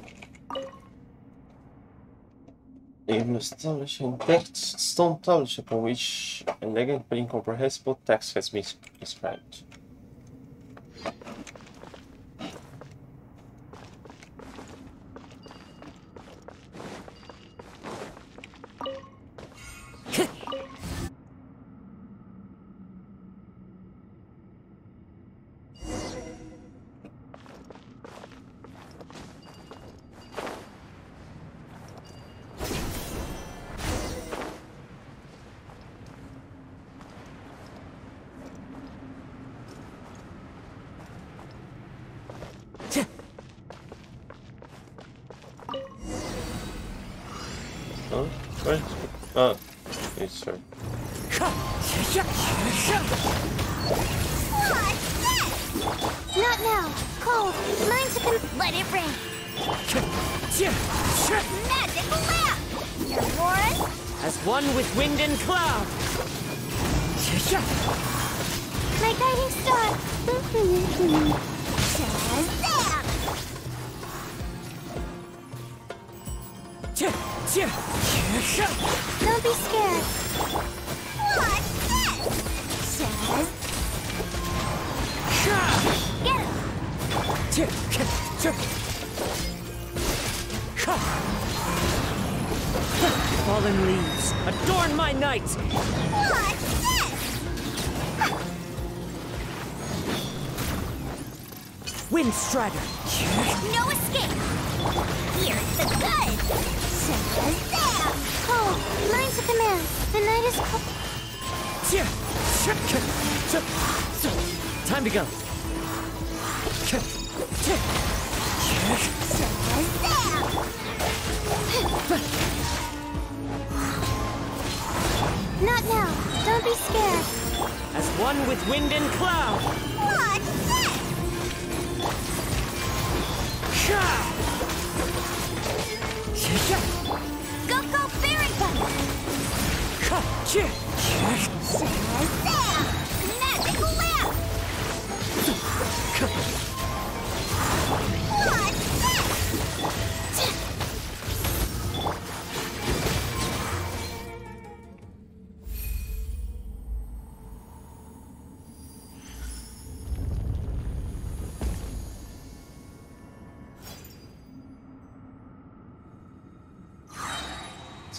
Even establishing that stone tablets upon which an elegant but incomprehensible text has been inscribed. Strider. No escape. Here's the good. Shazam! Cold. Lines of command. The night is cold. Time to go. Shazam! Not now. Don't be scared. As one with wind and cloud. Go, go, Baron Bunny! Magic lamp! What's this?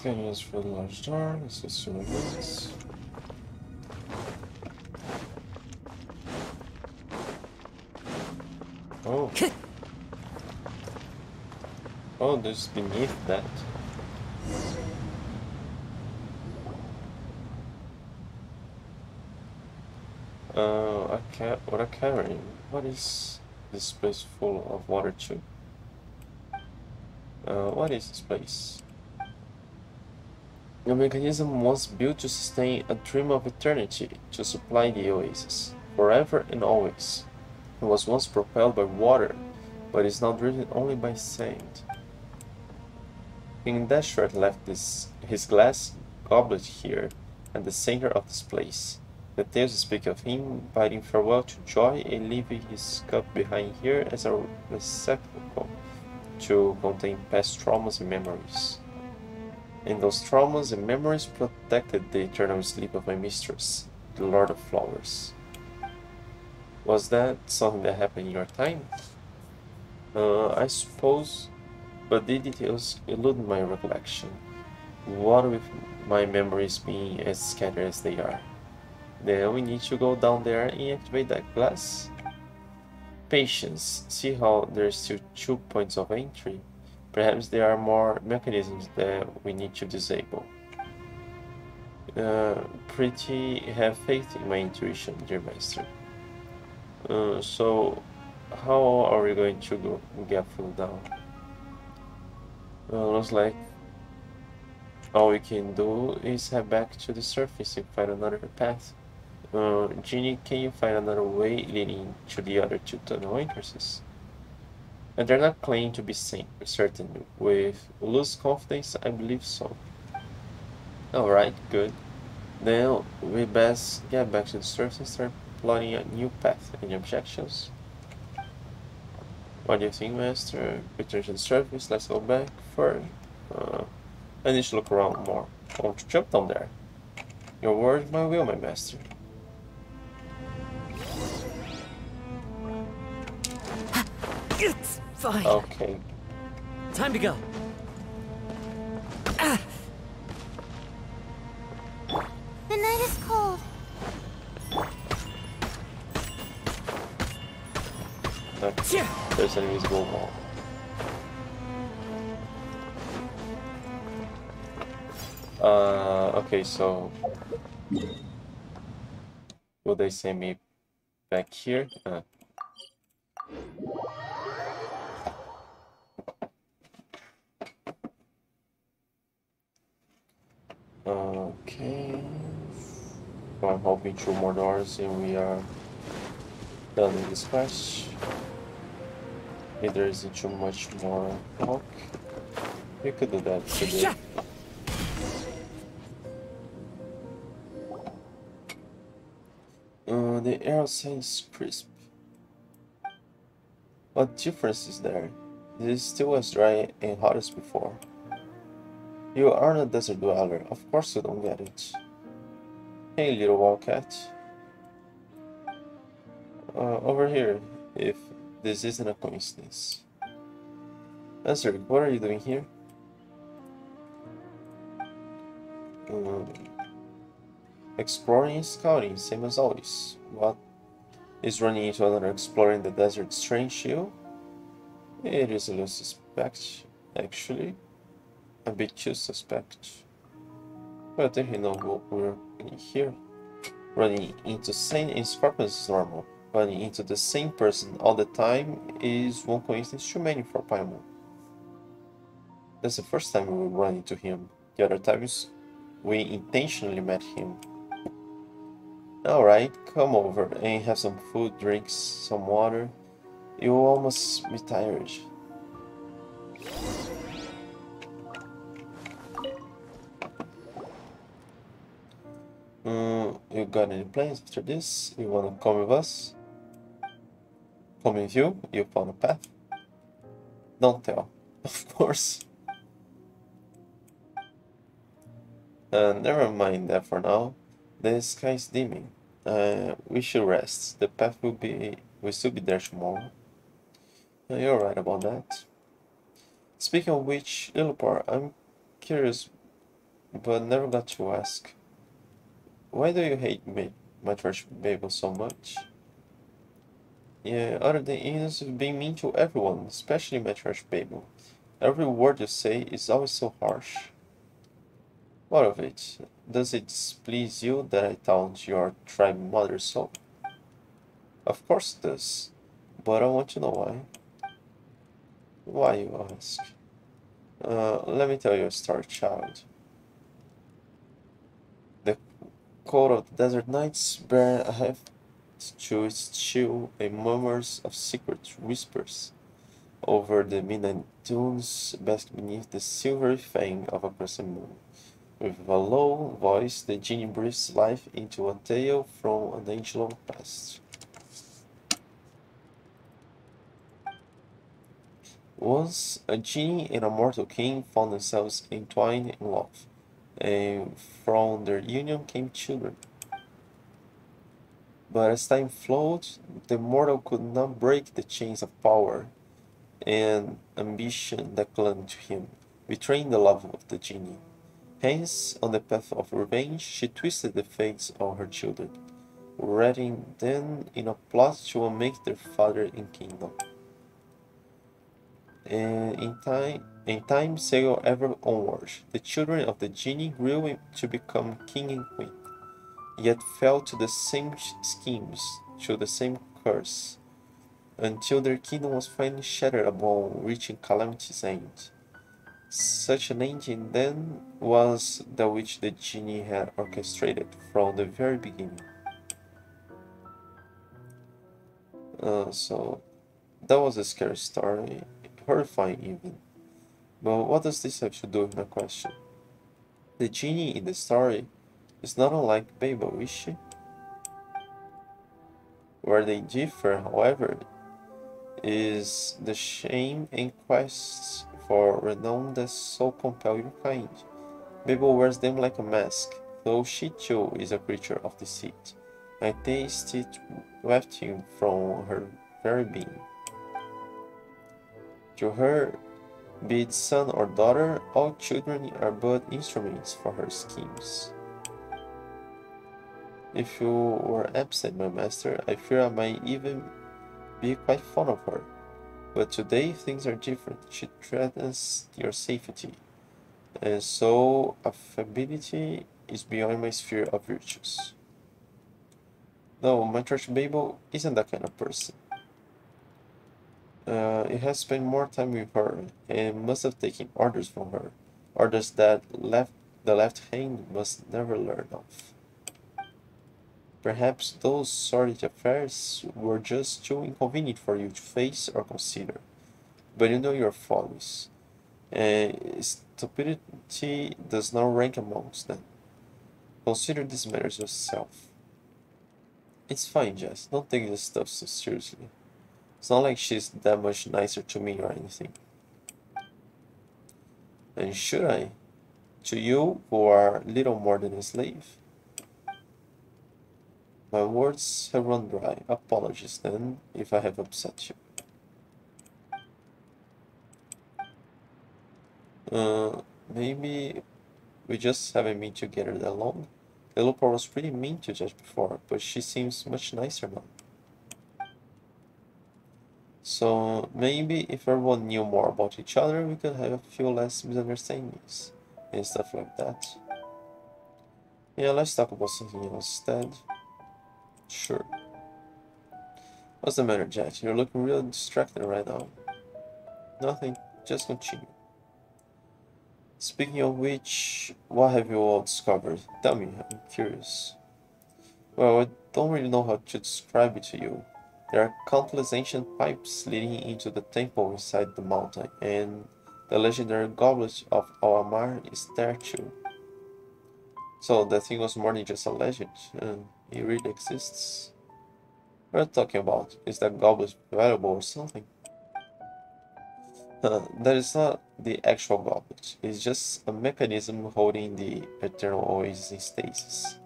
Is for the large jar. Let's just remove this. Oh. Oh, there's beneath that. I can't. What am I carrying? What is this place full of water tube? What is this place? The mechanism was built to sustain a dream of eternity, to supply the oasis, forever and always. It was once propelled by water, but is now driven only by sand. King Deshret left his glass goblet here, at the center of this place. The tales speak of him bidding farewell to joy and leaving his cup behind here as a receptacle to contain past traumas and memories. And those traumas and memories protected the eternal sleep of my mistress, the Lord of Flowers. Was that something that happened in your time? I suppose, but the details elude my recollection. What with my memories being as scattered as they are? Then we need to go down there and activate that glass. Patience. See how there's still 2 points of entry? Perhaps there are more mechanisms that we need to disable. Pretty have faith in my intuition, dear master. So, how are we going to go get full down? Looks like all we can do is head back to the surface and find another path. Genie, can you find another way leading to the other two tunnel entrances? And they're not claiming to be certain. With loose confidence, I believe so. Alright, good. Then we best get back to the surface and start plotting a new path. Any objections? What do you think, master? Return to the surface, let's go back for... I need to look around more. I want to jump down there. Your word, my will, my master. It's fine. Okay. Time to go. The night is cold. Okay. There's an invisible wall. Okay, so will they send me back here? Okay. So I'm hoping through more doors and we are done with this quest. If there isn't too much more talk, we could do that today. The air sounds crisp. What difference is there? It is still as dry and hot as before. You aren't a desert dweller, of course you don't get it. Hey, little wildcat. Over here, if this isn't a coincidence. Azariq, what are you doing here? Exploring and scouting, same as always. What is running into another explorer in the desert strange to you? It is a little suspect, actually. A bit too suspect. But then you know what we're here. Running into sane and scorpions is normal. Running into the same person all the time is one coincidence too many for Paimon. That's the first time we run into him. The other times we intentionally met him. Alright, come over and have some food, drinks, some water. You'll almost be tired. You got any plans after this? You wanna come with us? Come with you? You found a path? Don't tell. Of course. Never mind that for now. The sky is dimming. We should rest. The path will still be there tomorrow. You're right about that. Speaking of which, Liloupar, I'm curious, but never got to ask. Why do you hate me, my trash Babel, so much? utter the ignorance of being mean to everyone, especially my trash Babel. Every word you say is always so harsh. What of it? Does it displease you that I taunt your tribe mother so? Of course it does, but I want to know why. Why, you ask? Let me tell you a story, child. The cold of the desert nights bear a half to its chill a murmurs of secret whispers. Over the midnight dunes basked beneath the silvery fang of a crescent moon. With a low voice, the genie breathes life into a tale from an age-long past. Once a genie and a mortal king found themselves entwined in love, and from their union came children. But as time flowed, the mortal could not break the chains of power and ambition that clung to him, betraying the love of the genie. Hence, on the path of revenge, she twisted the fates of her children, readying them in a plot to unmake their father and kingdom. And in time sailed ever onward. The children of the genie grew to become king and queen, yet fell to the same schemes, to the same curse, until their kingdom was finally shattered upon reaching calamity's end. Such an ending then was that which the genie had orchestrated from the very beginning. So that was a scary story, horrifying even. But what does this have to do with my question? The genie in the story is not unlike Babel, is she? Where they differ, however, is the shame and quests for renown that so compel your kind. Babel wears them like a mask, though she too is a creature of deceit. I taste it wafting from her very being. To her, be it son or daughter, all children are but instruments for her schemes. If you were absent, my master, I fear I might even be quite fond of her. But today things are different. She threatens your safety, and so affability is beyond my sphere of virtues. No, my trash Babel isn't that kind of person. It has spent more time with her and must have taken orders from her, orders that the left hand must never learn of. Perhaps those sordid affairs were just too inconvenient for you to face or consider, but you know your follies, and stupidity does not rank amongst them. Consider these matters yourself. It's fine, Jess, don't take this stuff so seriously. It's not like she's that much nicer to me or anything. And should I? To you, who are little more than a slave? My words have run dry. Apologies then, if I have upset you. Maybe we just haven't been together that long. Liloupar was pretty mean to Jeht before, but she seems much nicer now. So maybe if everyone knew more about each other, we could have a few less misunderstandings and stuff like that. Yeah, let's talk about something else instead. Sure. What's the matter, Jeht? You're looking real distracted right now. Nothing, just continue. Speaking of which, what have you all discovered? Tell me, I'm curious. Well, I don't really know how to describe it to you. There are countless ancient pipes leading into the temple inside the mountain, and the legendary goblet of Olamar is there too. So that thing was more than just a legend, it really exists. What are you talking about? Is that goblet valuable or something? That is not the actual goblet, it's just a mechanism holding the Eternal Oasis in stasis.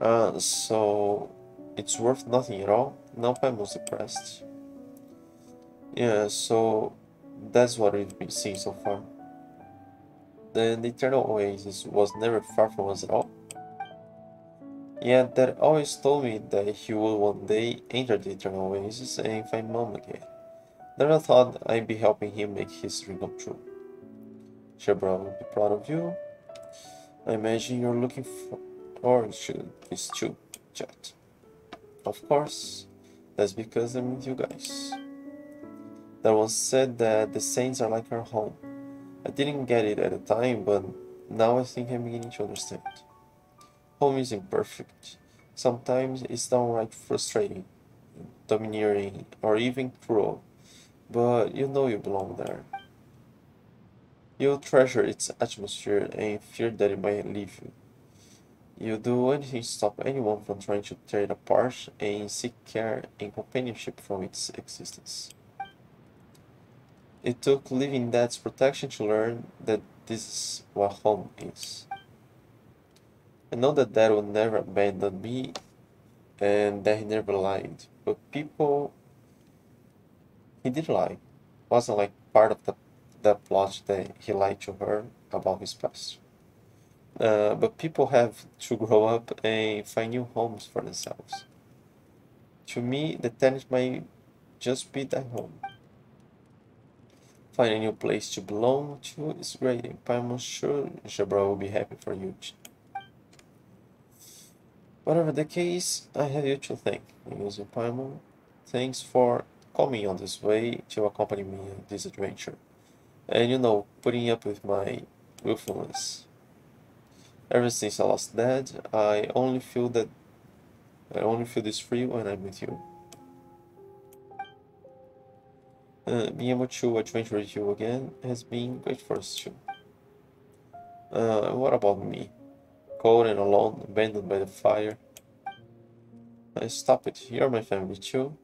So it's worth nothing at all. Now Paimon's depressed. Yeah, so that's what we've been seeing so far. Then the Eternal Oasis was never far from us at all. Yet that always told me that he would one day enter the Eternal Oasis and find Mom again. Never thought I'd be helping him make his dream come true. Shebra will be proud of you. I imagine you're looking forward to this too, Jeht. Of course, that's because I'm with you guys. That one said that the Saints are like our home. I didn't get it at the time, but now I think I'm beginning to understand. Home isn't perfect. Sometimes it's downright frustrating, domineering, or even cruel, but you know you belong there. You treasure its atmosphere and fear that it might leave you. You do anything to stop anyone from trying to tear it apart and seek care and companionship from its existence. It took living that's protection to learn that this is what home is. I know that Dad will never abandon me and that he never lied, but people, he did lie. Wasn't like part of that plot that he lied to her about his past. But people have to grow up and find new homes for themselves. To me, the tenant might just be that home. Find a new place to belong to is great, and Paimon sure Jabra will be happy for you. Whatever the case, I have you to thank, Yuzu Paimon. Thanks for coming on this way to accompany me on this adventure, and you know, putting up with my willfulness. Ever since I lost Dad, I only feel this free when I'm with you. Being able to adventure with you again has been great for us too. What about me? Cold and alone, abandoned by the fire. Stop it, you're my family too.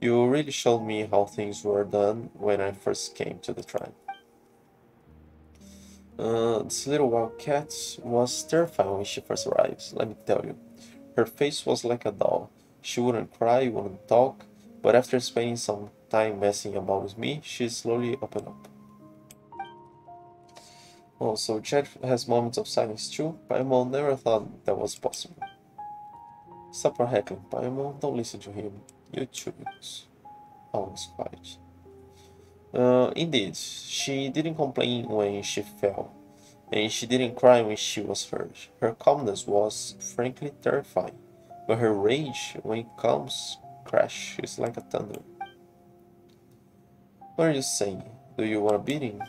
You really showed me how things were done when I first came to the tribe. This little wildcat was terrifying when she first arrived, let me tell you. Her face was like a doll. She wouldn't cry, wouldn't talk, but after spending some time messing about with me, she slowly opened up. Also, Jeht has moments of silence too. Paimon never thought that was possible. Stop her heckling, Paimon. Don't listen to him. You choose. Always quiet. Indeed, she didn't complain when she fell, and she didn't cry when she was hurt. Her calmness was, frankly, terrifying, but her rage, when it comes, crashes like a thunder. What are you saying? Do you want a beating?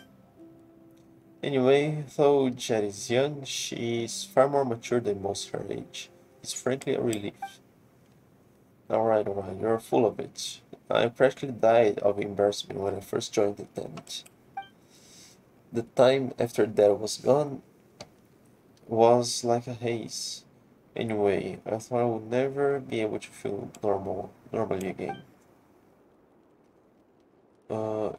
Anyway, though Jeht is young, she is far more mature than most her age. It's frankly a relief. Alright, you're full of it. I practically died of embarrassment when I first joined the tent. The time after Dad was gone was like a haze. Anyway, I thought I would never be able to feel normally again.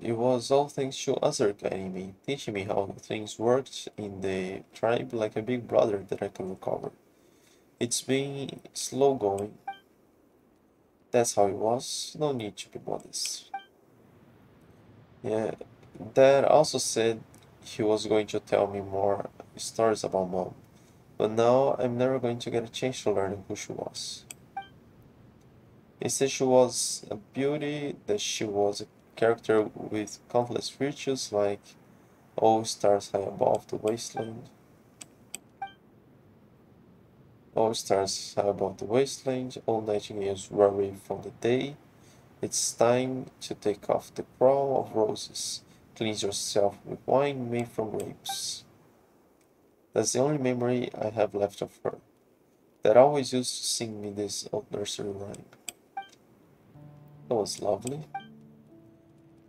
It was all thanks to Azariq guiding me, teaching me how things worked in the tribe like a big brother that I could recover. It's been slow going. That's how it was, no need to be modest. Yeah, Dad also said he was going to tell me more stories about Mom, but now I'm never going to get a chance to learn who she was. He said she was a beauty, that she was a character with countless virtues like all stars high above the wasteland. All stars high above the wasteland, all nightingales weary from the day. It's time to take off the crown of roses. Cleanse yourself with wine made from grapes. That's the only memory I have left of her. That always used to sing me this old nursery rhyme. That was lovely.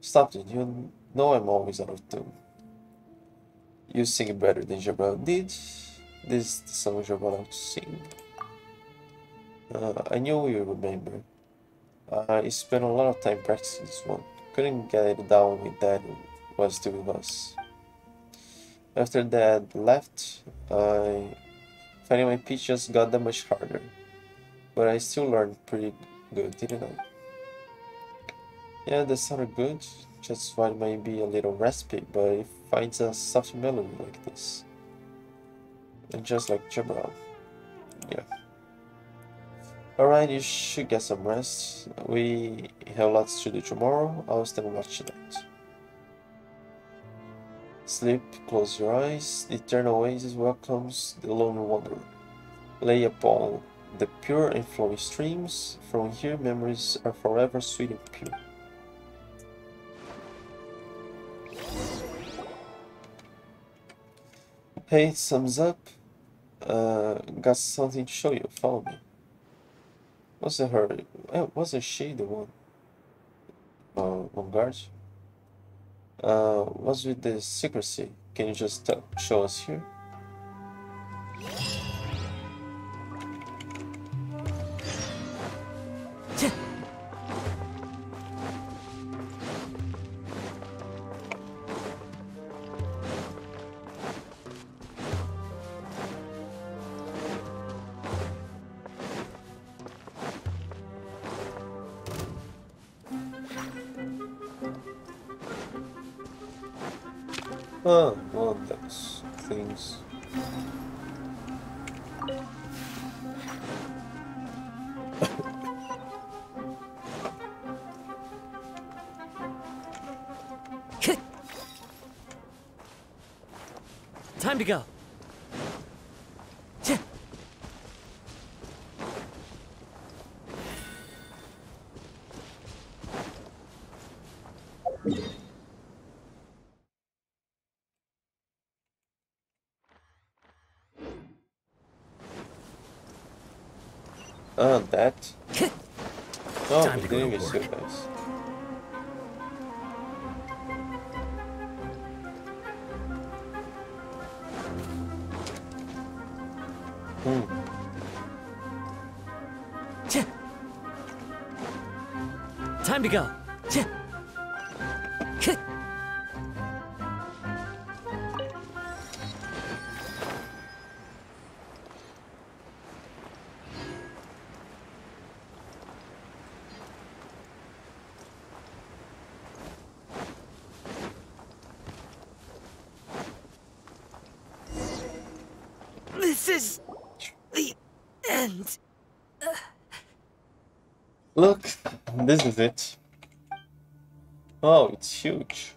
Stop it, you know I'm always out of tune. You sing better than Jabra did. This is the song Jabra liked to sing. I knew you remember. I spent a lot of time practicing this one. Couldn't get it down with Dad was still with us. After Dad left, finding my pitch just got that much harder. But I still learned pretty good, didn't I? Yeah, that sounded good. Just why it might be a little raspy, but it finds a soft melody like this. And just like Jabra. Yeah. Alright, you should get some rest. We have lots to do tomorrow. I'll stay and watch tonight. Sleep, close your eyes. The Eternal Oasis welcomes the lone wanderer. Lay upon the pure and flowing streams. From here, memories are forever sweet and pure. Hey, thumbs up. Got something to show you. Follow me. Wasn't her? Wasn't she the one? On guard. What's with the secrecy? Can you just show us here? Oh, one of those things. Time to go. That. Oh, time we didn't even see this. Time to go. This is the end. Look, this is it. Oh, it's huge.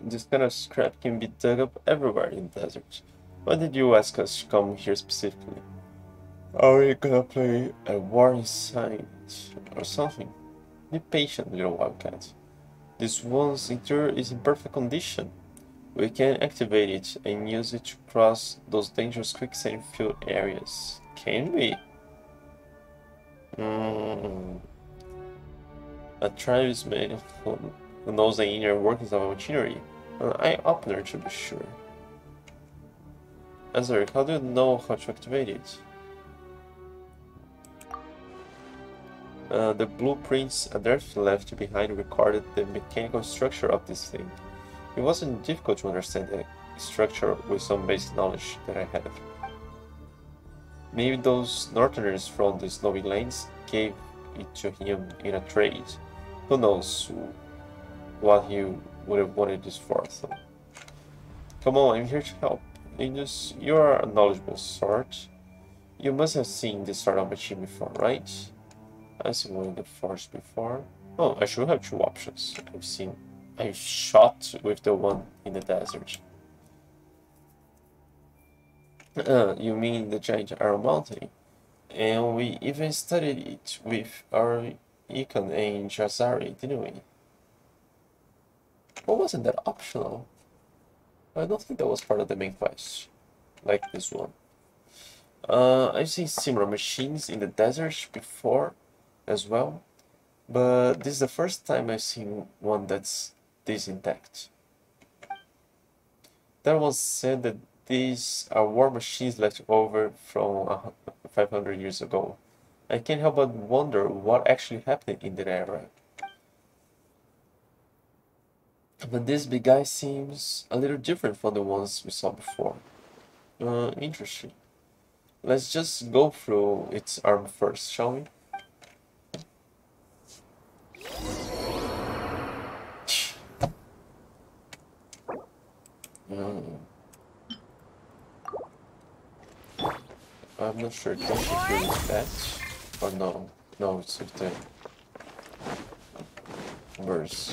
This kind of scrap can be dug up everywhere in the desert. Why did you ask us to come here specifically? Are we gonna play a war inside or something? Be patient, little wildcat. This one's interior is in perfect condition. We can activate it and use it to cross those dangerous quicksand-filled areas. Can we? A tribe is made of who knows the inner workings of machinery. An eye-opener to be sure. Azariq, how do you know how to activate it? The blueprints Adairfi left behind recorded the mechanical structure of this thing. It wasn't difficult to understand the structure with some basic knowledge that I had. Maybe those northerners from the snowy lands gave it to him in a trade. Who knows what he would have wanted this for, though. Come on, I'm here to help. Linus, you are a knowledgeable sort. You must have seen this sort of machine before, right? I've seen one in the forest before. Oh, I should have two options. I shot with the one in the desert. You mean the giant arrow mountain? And we even studied it with our Icon and Jazari, didn't we? But wasn't that optional? I don't think that was part of the main quest, like this one. I've seen similar machines in the desert before as well, but this is the first time I've seen one that's this intact. That one said that these are war machines left over from 500 years ago. I can't help but wonder what actually happened in that era. But this big guy seems a little different from the ones we saw before. Interesting. Let's just go through its arm first, shall we? I'm not sure it was during that. Oh no, no, it's with the birds.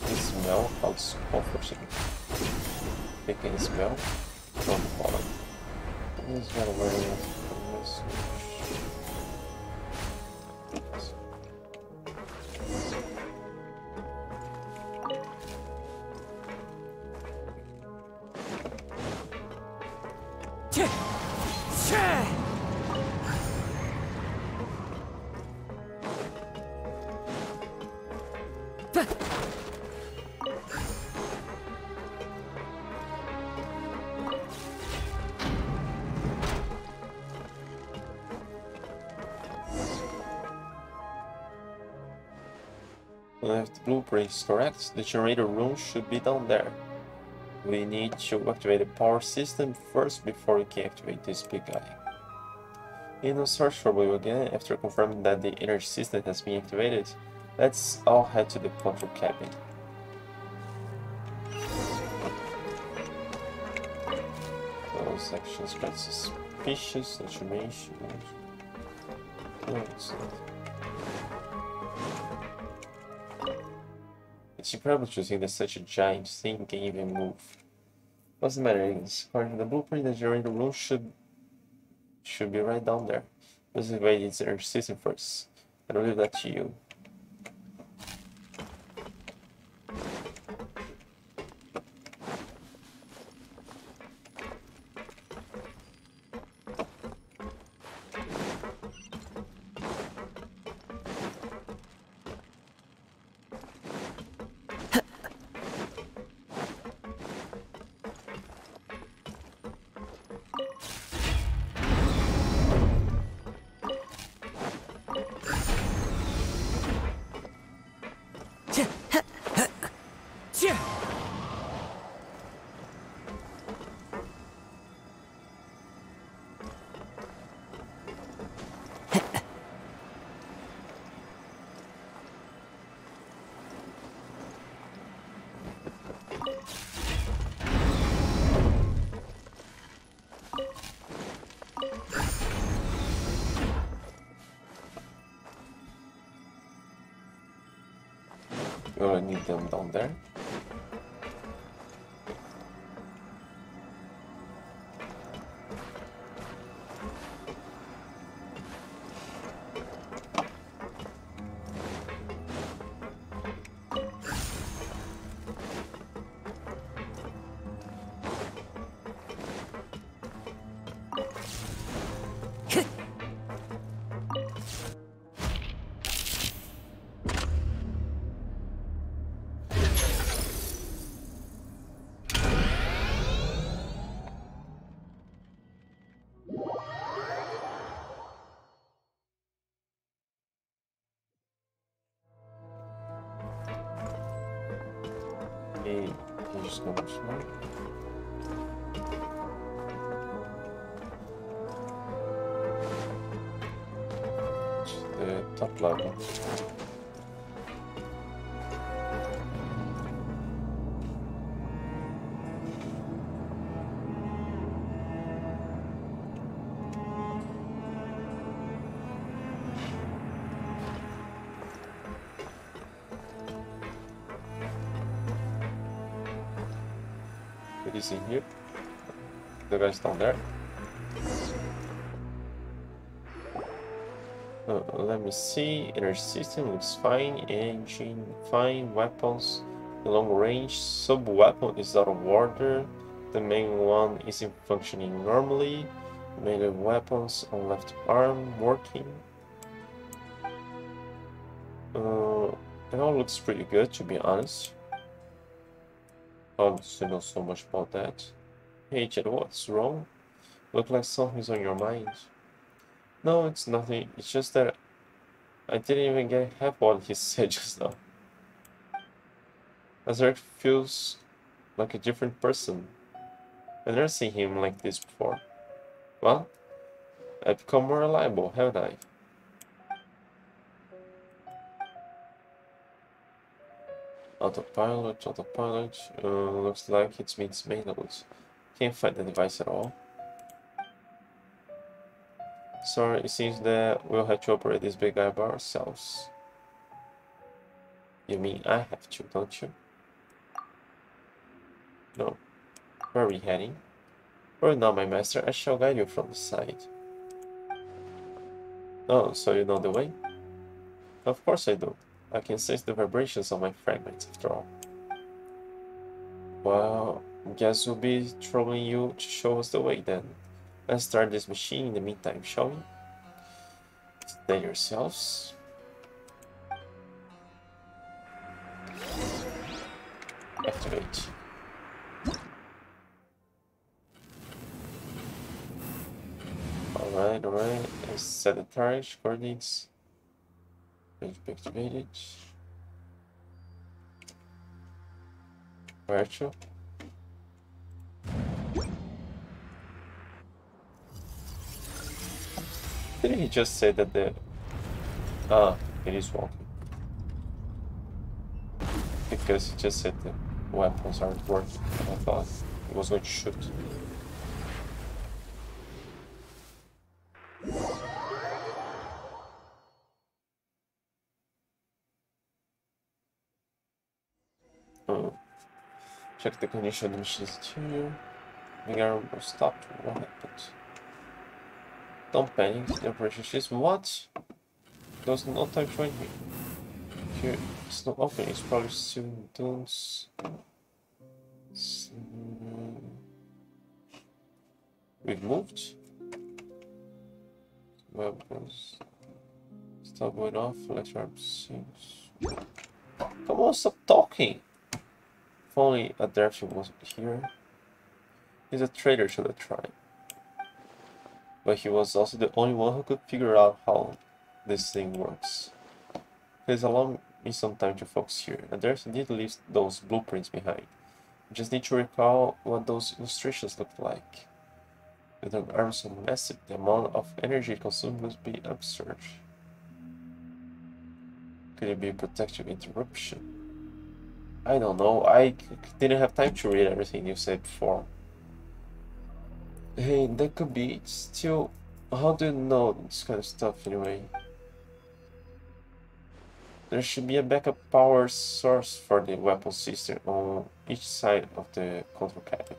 The smell also comforting. Picking smell from the bottom. This is not very nice. Blueprints, correct? The generator room should be down there. We need to activate the power system first before we can activate this big guy. In a search for Blue again, after confirming that the energy system has been activated, let's all head to the control cabin. Those actions got suspicious, information. It's incredible to think that such a giant thing can even move. What's the matter is, according to the blueprint, the generator room should be right down there. Let's invade its energy system first. I will leave that to you. I need them down there. What is in here? The guy's down there. Let me see. Energy system looks fine. Engine fine. Weapons long range. Sub weapon is out of order. The main one isn't functioning normally. Melee weapons on left arm working. It all looks pretty good, to be honest. Obviously, not so much about that. Hey, Jeht, what's wrong? Look like something's on your mind. No, it's nothing. It's just that I didn't even get half what he said just now. Azariq feels like a different person. I've never seen him like this before. Well, I've become more reliable, haven't I? Autopilot, looks like it means maintenance. Can't find the device at all. Sorry, it seems that we'll have to operate this big guy by ourselves. You mean I have to, don't you? No. Where are we heading? Well now, my master, I shall guide you from the side. Oh, so you know the way? Of course I do. I can sense the vibrations of my fragments, after all. Well, guess we'll be troubling you to show us the way, then. Let's start this machine in the meantime, shall we? Stay yourselves. Activate. Alright. Let's set the target coordinates. Activated. Virtual. Didn't he just say that the... Ah, it is walking. Because he just said the weapons aren't working. I thought he was going to shoot. Oh. Check the condition of the machines too. We are stopped. What happened? Don't panic, the operation she's what? There's no time to join here. It's not open, it's probably soon done. We've moved. Weapons. Stop going off, electric seems. Come on, stop talking! If only Adairfi wasn't here. He's a traitor to the tribe. But he was also the only one who could figure out how this thing works. Please allow me some time to focus here. Adairfi did leave those blueprints behind. I just need to recall what those illustrations looked like. With an arm so massive, the amount of energy consumed would be absurd. Could it be a protective interruption? I don't know, I didn't have time to read everything you said before. Hey, that could be it. Still, how do you know this kind of stuff anyway? There should be a backup power source for the weapon system on each side of the control cabin.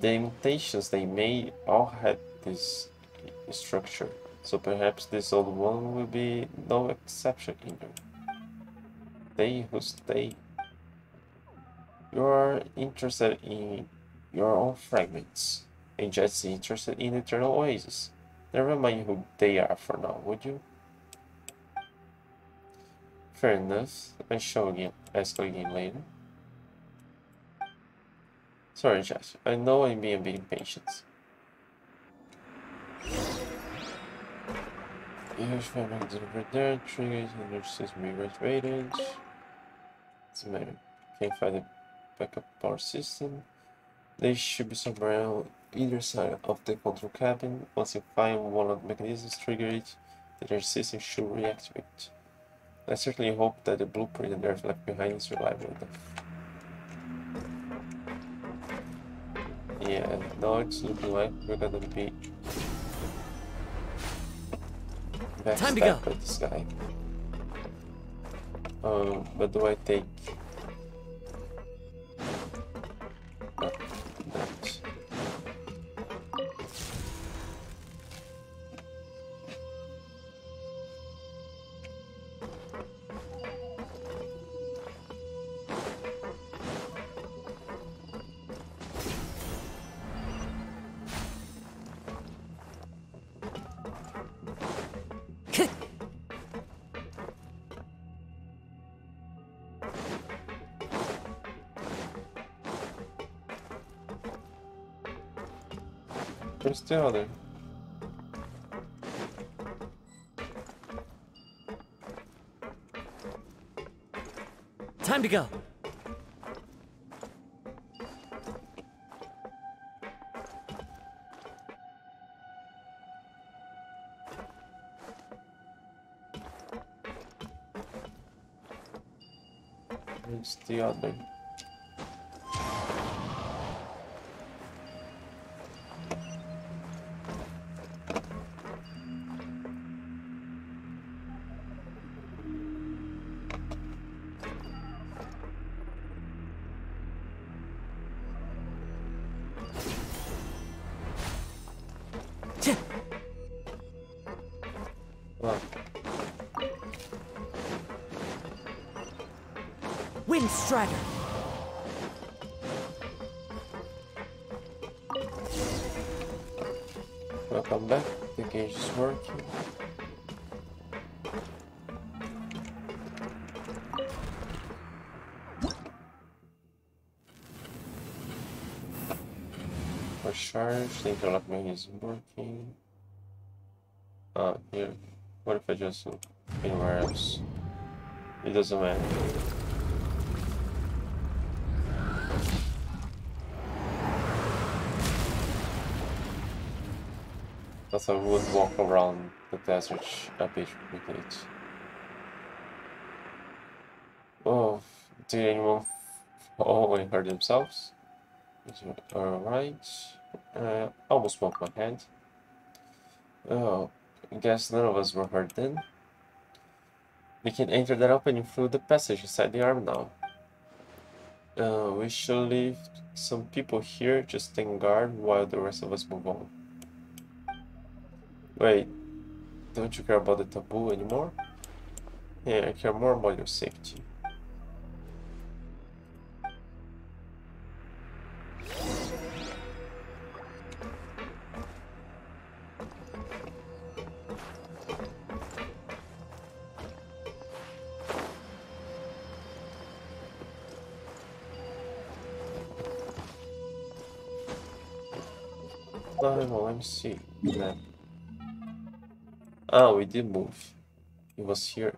The mutations they made all had this structure, so perhaps this old one will be no exception either. They who stay. You are interested in your own fragments, and Jet's interested in Eternal Oasis. Never mind who they are for now, would you? Fair enough, I'll show again, ask again later. Sorry Jet, I know I'm being a bit impatient. Huge fragments over there, triggers and energy system reactivated. It's a matter, can't find the backup power system. They should be somewhere on either side of the control cabin. Once you find one of the mechanisms trigger it, the energy system should reactivate. I certainly hope that the blueprint and Earth left behind is reliable enough. Yeah, now it's looking like we're gonna be backstabbed by this guy. What do I take? Where's the other? Time to go. It's the other. Development is working. Here. What if I just look anywhere else? It doesn't matter. Thought I would walk around the desert a bit with it. Oh, did anyone fall and hurt themselves? Alright. Almost broke my hand. Oh, I guess none of us were hurt then. We can enter that opening through the passage inside the arm now. We should leave some people here just stand guard while the rest of us move on. Wait, don't you care about the taboo anymore? Yeah, I care more about your safety. See, yeah. Ah, we did move. It was here.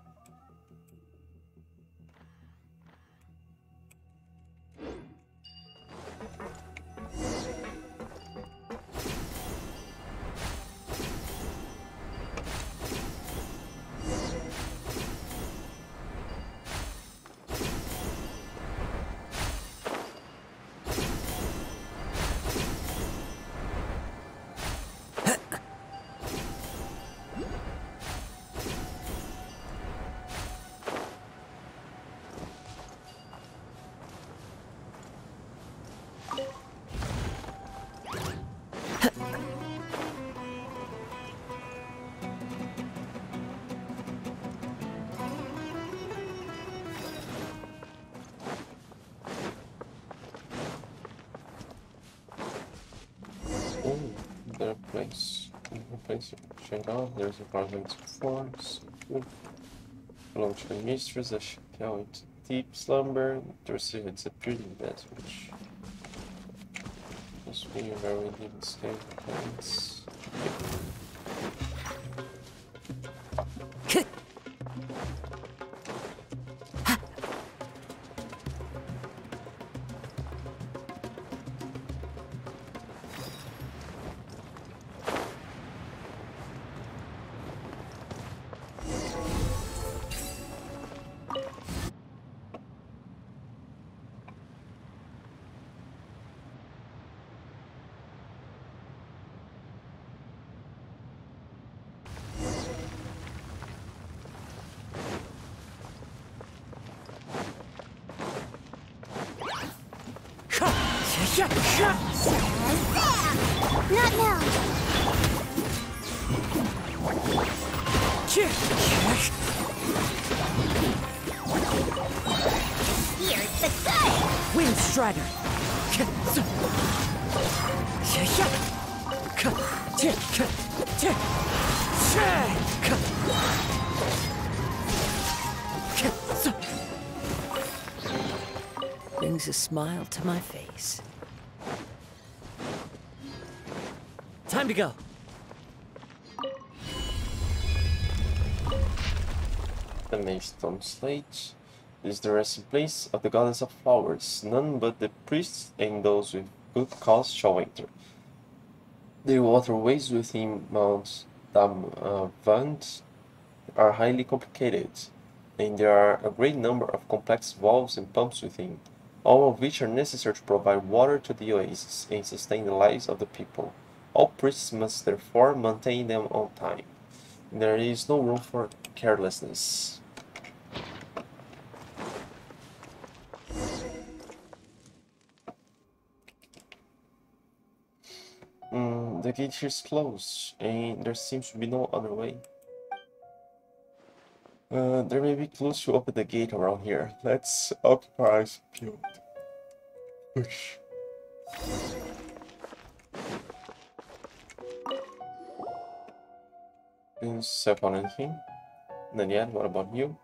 There's a problem to forms. Belong to the mistress, I should go into deep slumber. The recipient's a pretty bad, which must be where we need escape points. Brings a smile to my face. Time to go. The Maystone Slate is the resting place of the goddess of flowers. None but the priests and those with good cause shall enter. The waterways within Mount Damavand are highly complicated, and there are a great number of complex valves and pumps within, all of which are necessary to provide water to the oasis and sustain the lives of the people. All priests must therefore maintain them on time. There is no room for carelessness. The gate here is closed, and there seems to be no other way. There may be clues to open the gate around here. Let's occupy this field. Push. Didn't found anything. Not yet. What about you?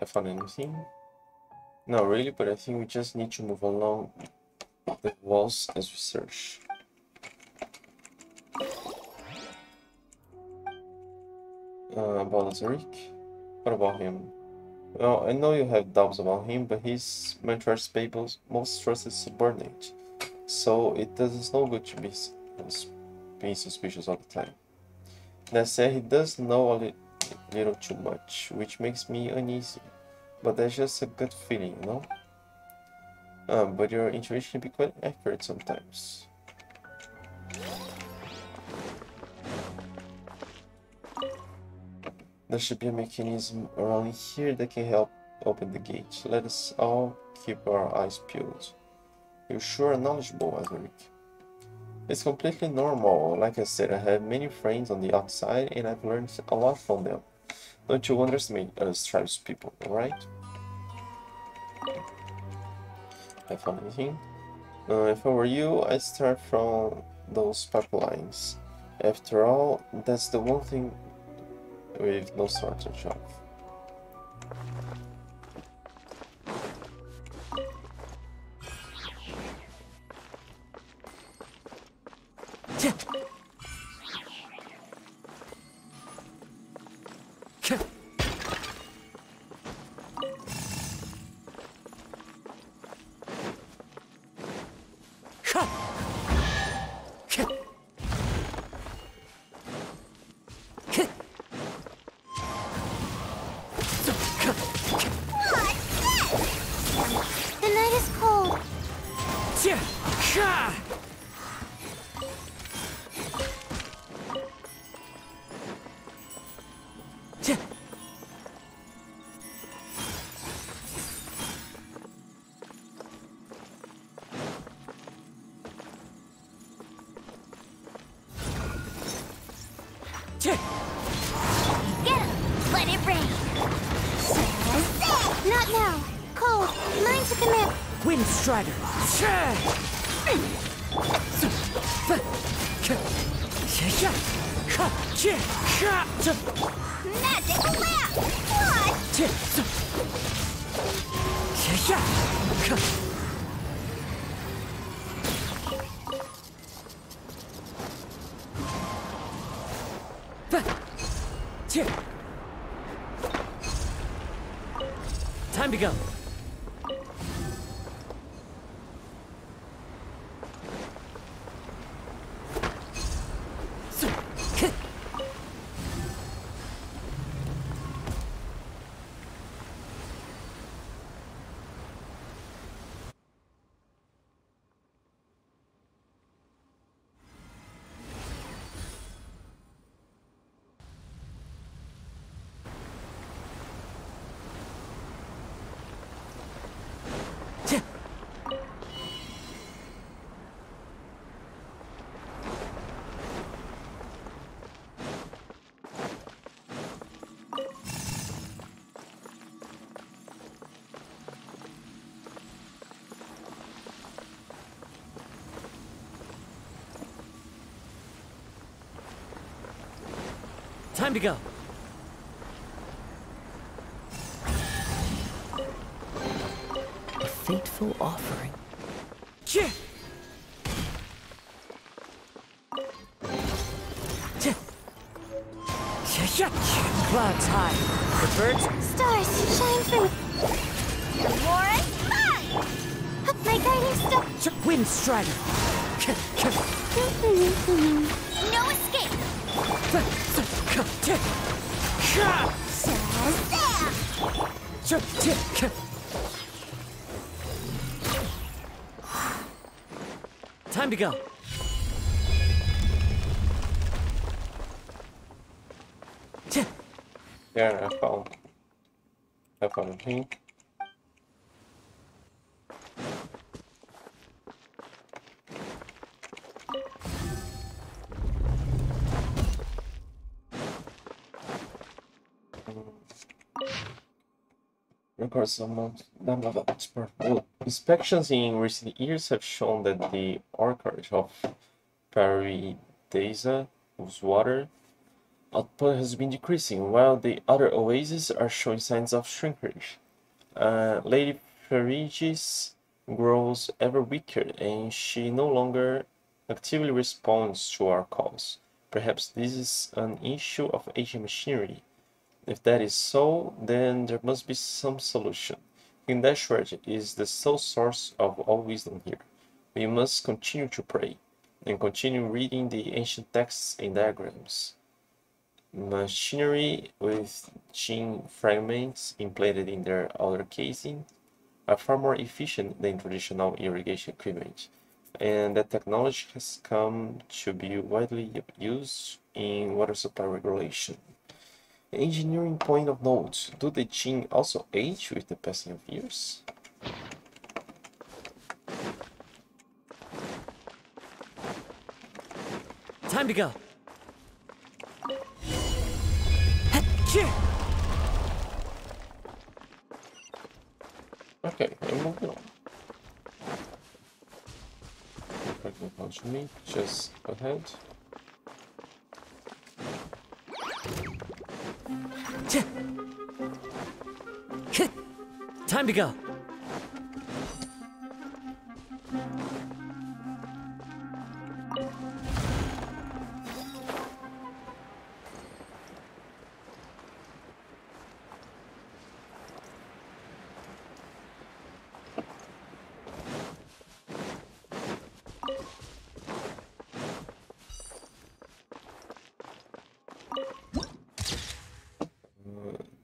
I found anything? Not really, but I think we just need to move along the walls as we search. About Azariq? What about him? Well, I know you have doubts about him, but he's my trust Babel's most trusted subordinate, so it does no good to be being suspicious all the time. That said, he does know a little too much, which makes me uneasy, but that's just a good feeling, you know? But your intuition can be quite accurate sometimes. There should be a mechanism around here that can help open the gate. Let us all keep our eyes peeled. You sure are knowledgeable, Azariq. It's completely normal. Like I said, I have many friends on the outside and I've learned a lot from them. Don't you underestimate us tribespeople, alright? I found anything. If I were you, I'd start from those pipelines. After all, that's the one thing with no shortage of. Time to go. Time to go. A fateful offering. Jeht! Jeht! Clouds high. The birds. Stars shine through. More is fun! My guiding star. Wind Strider. No escape. So there! Time to go. Yeah, I found. I found him. Records among Damavand's well, inspections in recent years have shown that the orchard of Paridesa, whose water output has been decreasing, while the other oases are showing signs of shrinkage. Lady Ferigis grows ever weaker, and she no longer actively responds to our calls. Perhaps this is an issue of ancient machinery. If that is so, then there must be some solution. King Deshret is the sole source of all wisdom here. We must continue to pray, and continue reading the ancient texts and diagrams. Machinery with chin fragments implanted in their outer casing are far more efficient than traditional irrigation equipment, and that technology has come to be widely used in water supply regulation. Engineering point of note, do the chin also age with the passing of years? Time to go! Okay, I'm moving on. Don't punch me, just ahead. Time to go.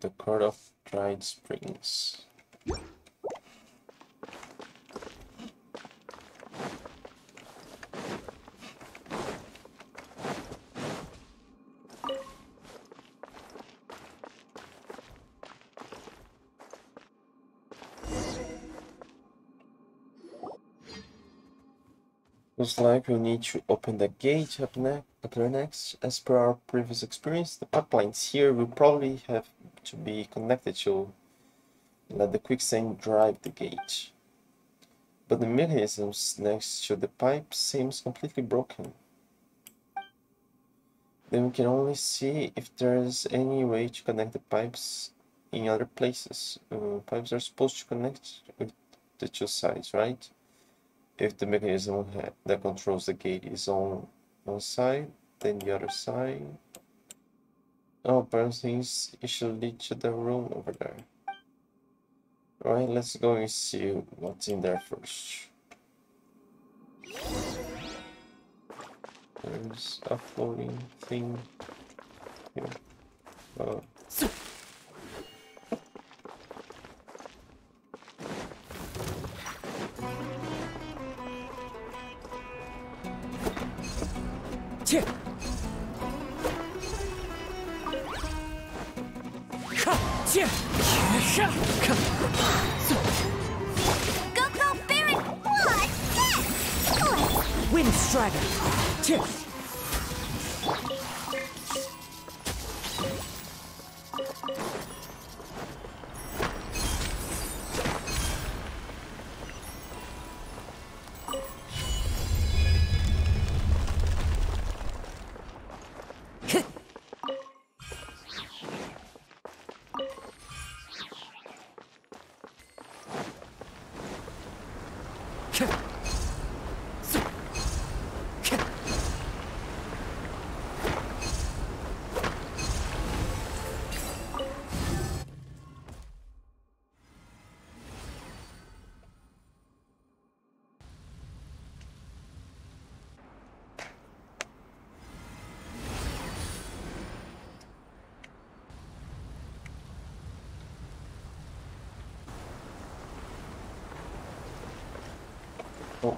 The Court of Dried Springs. Looks like we'll need to open the gate up next. As per our previous experience, the pipelines here will probably have to be connected to let the quicksand drive the gate, but the mechanisms next to the pipe seems completely broken. Then we can only see if there's any way to connect the pipes in other places. Pipes are supposed to connect with the two sides, right? If the mechanism that controls the gate is on one side, then the other side. Oh, but things it should lead to the room over there. Alright, let's go and see what's in there first. There's a floating thing here. Oh. Oh.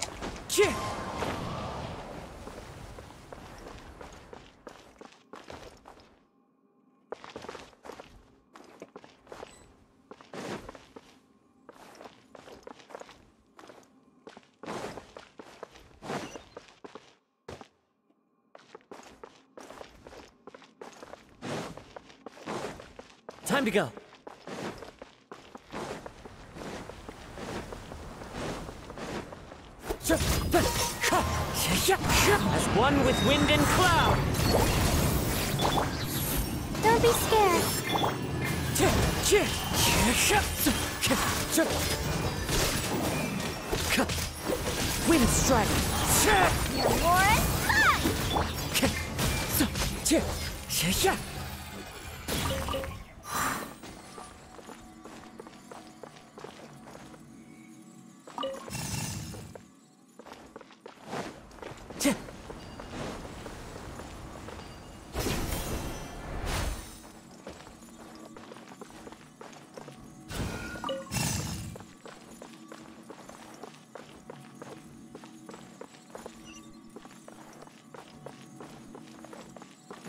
Time to go. As one with wind and cloud. Don't be scared. Wind strike. More fun.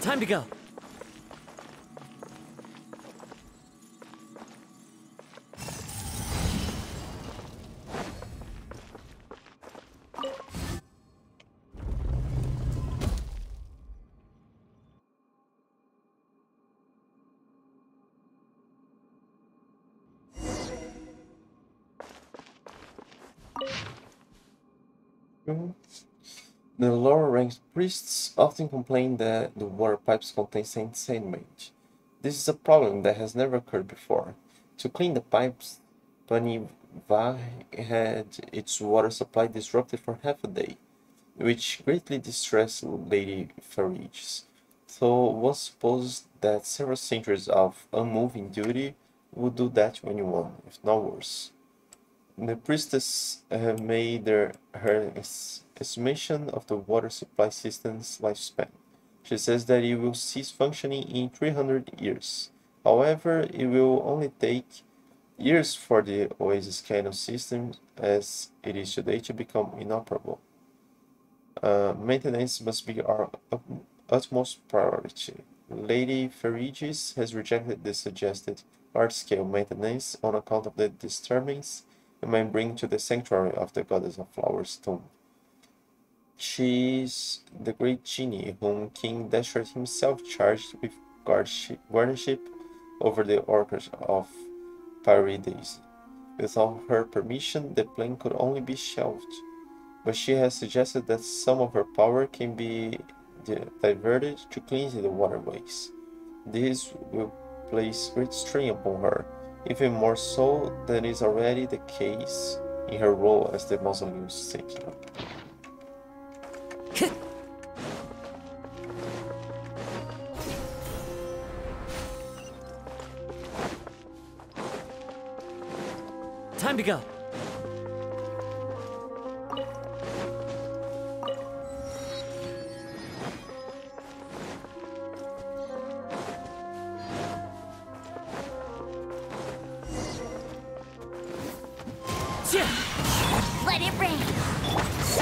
Time to go. The lower-ranked priests often complain that the water pipes contain insane mage. This is a problem that has never occurred before. To clean the pipes, Paniva had its water supply disrupted for half a day, which greatly distressed Lady Fariges, so one supposed that several centuries of unmoving duty would do that to anyone, if not worse. The priestess made her estimation of the water supply system's lifespan. She says that it will cease functioning in 300 years. However, it will only take years for the Oasis Canal system as it is today to become inoperable. Maintenance must be our utmost priority. Lady Fariges has rejected the suggested large-scale maintenance on account of the disturbance it might bring to the sanctuary of the Goddess of Flowers' tomb. She is the great genie whom King Deshret himself charged with guardianship over the orchards of Paridesa. Without her permission, the plan could only be shelved, but she has suggested that some of her power can be diverted to cleanse the waterways. This will place great strain upon her, even more so than is already the case in her role as the mausoleum's sacred. Time to go. Let it rain. Here's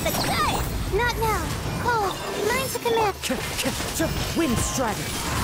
the gun. Not now. Cold. Mine to command. Wind strider.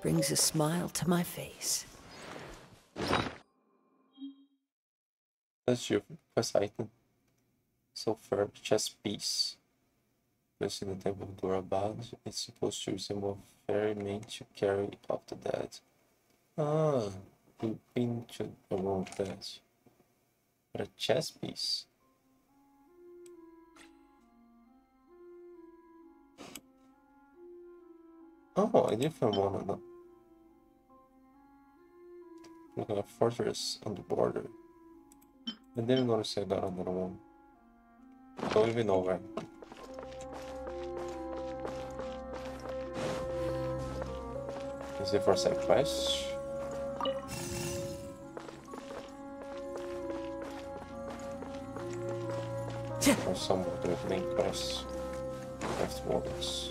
Brings a smile to my face. That's your first item. So for chest piece, placed in the temple of Gurabad, it's supposed to resemble a fairy meant to carry off the dead. Ah, you pinch around that. But a chest piece. Oh, a different one. Look at a fortress on the border. I didn't want to say that on the one. Don't even know where. Is it for side quest? Or some of the main quests afterwards.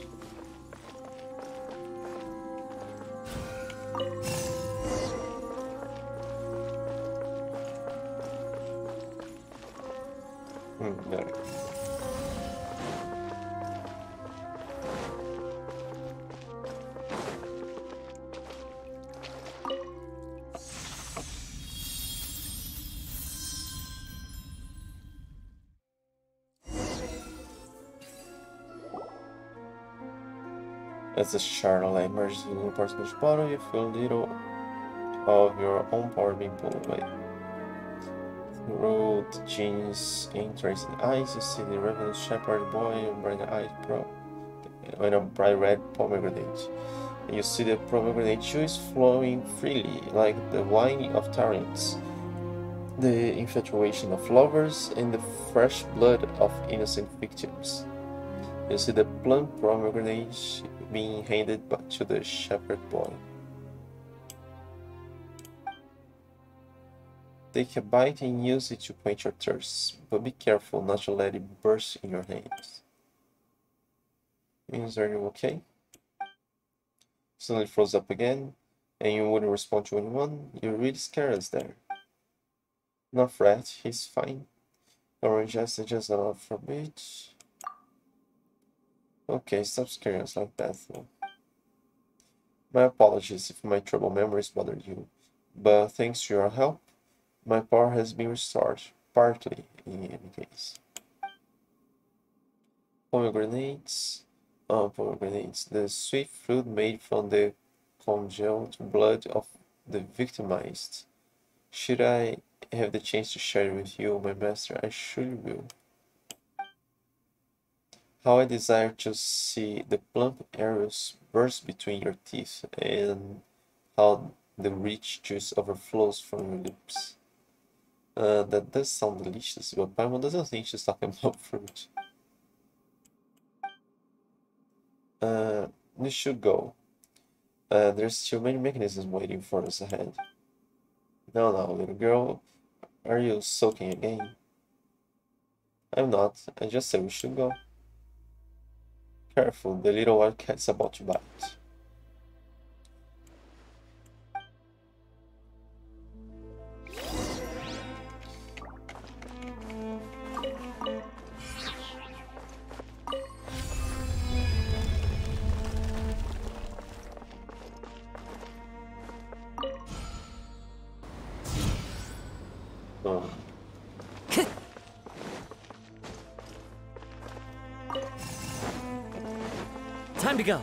As the Charlotte emerges in the person's body, you feel little of your own power being pulled away. Through the jeans, interested eyes, you see the revenant shepherd boy and bright eyed pro and a bright red pomegranate. And you see the pomegranate juice flowing freely, like the wine of tyrants, the infatuation of lovers, and the fresh blood of innocent victims. You see the plump pomegranate being handed back to the shepherd boy. Take a bite and use it to quench your thirst, but be careful not to let it burst in your hands. Is everything okay? Suddenly it froze up again, and you wouldn't respond to anyone. You really scared us there. Not fret, he's fine. Orange has just a lot from it. Okay, stop scaring us like that though. My apologies if my troubled memories bothered you, but thanks to your help, my power has been restored, partly in any case. Pomegranates, the sweet fruit made from the congealed blood of the victimized. Should I have the chance to share it with you, my master, I surely will. How I desire to see the plump arrows burst between your teeth, and how the rich juice overflows from your lips. That does sound delicious, but Paimon doesn't think she's talking about fruit. We should go. There's still many mechanisms waiting for us ahead. No, no, little girl, are you soaking again? I'm not, I just said we should go. Careful, the little wild cat's about to bite. Time to go.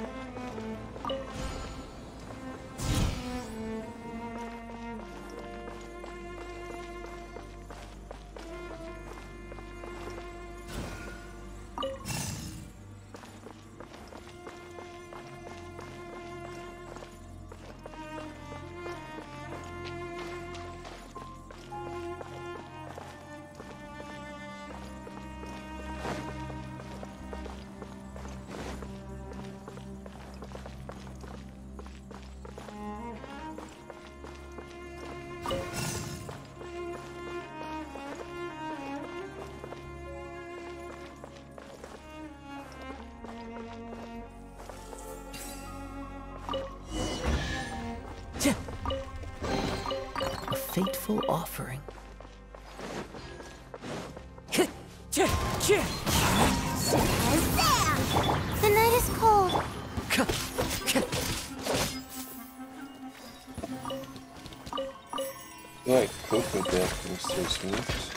Fateful offering. The night is cold. Do I cook with that, Mr. Smith?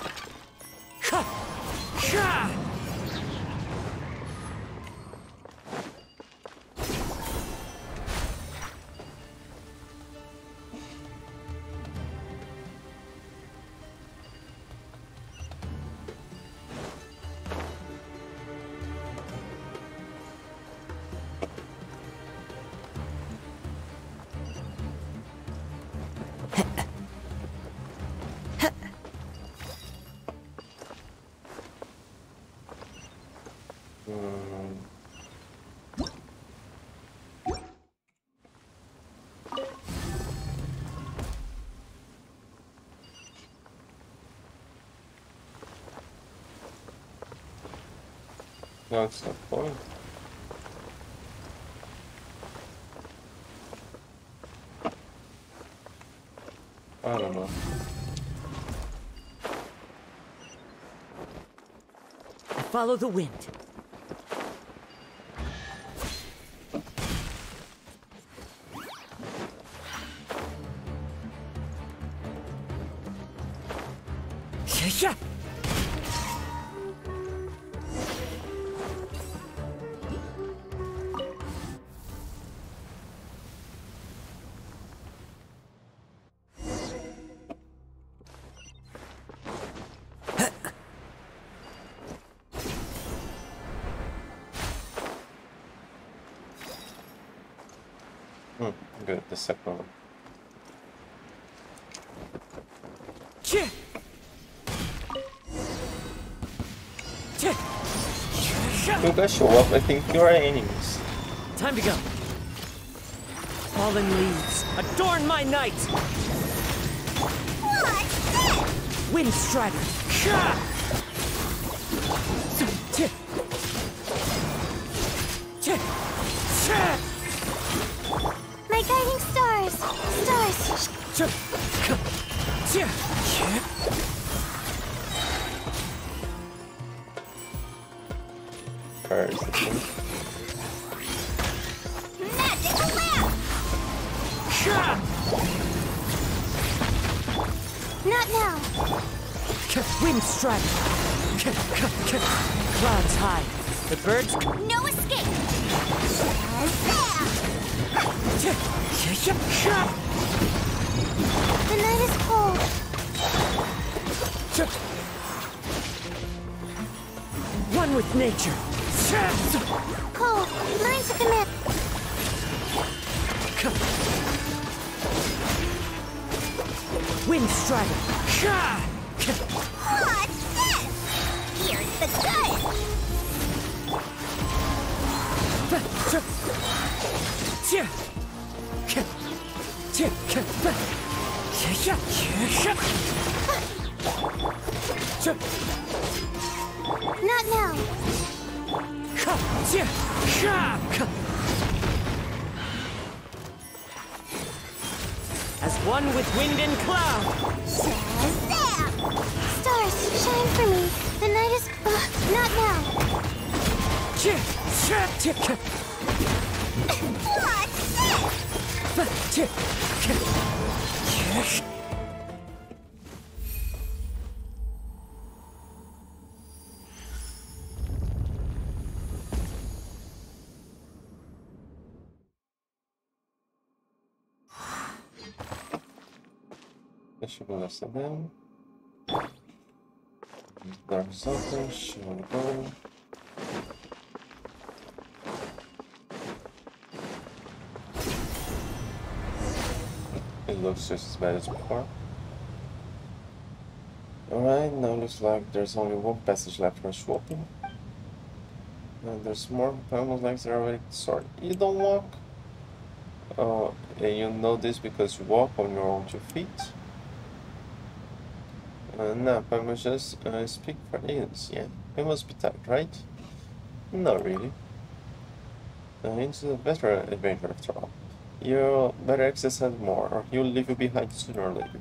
No, it's not far. I don't know. I follow the wind. Good, the second one. You guys show up, I think you're enemies. Time to go. Fallen leaves, adorn my night! What's this? Wind Strider. My guiding stars! Stars! Stars. Magical lamp! Not now! Wind strike! Clouds high. The birds... No escape! The night is cold. One with nature. Cold, learn to commit. Wind Strider. What's this? Here's the good. Not now. As one with wind and cloud. Stars, shine for me. The night is not now. Deixa eu olhar sabendo. Dar salto, chegou. It looks just as bad as before. Alright, now looks like there's only one passage left for us to open. And there's more Paimon's legs are already sorry. You don't walk. And you know this because you walk on your own 2 feet. No, Paimon just speak for aliens, yeah. It must be tight, right? Not really. Into the better adventure after all. You better exercise more, or he'll leave you behind sooner or later.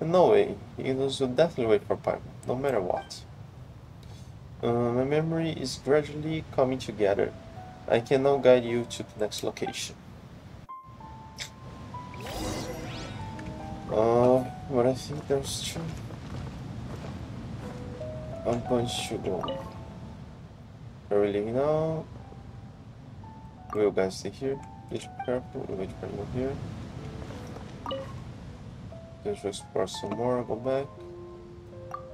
No way, he knows you'll definitely wait for Paimon, no matter what. My memory is gradually coming together. I can now guide you to the next location. But I think there's two. I'm going to go. Are we leaving now? Will you guys stay here? Be careful, we'll wait for you here. Let's explore some more, go back.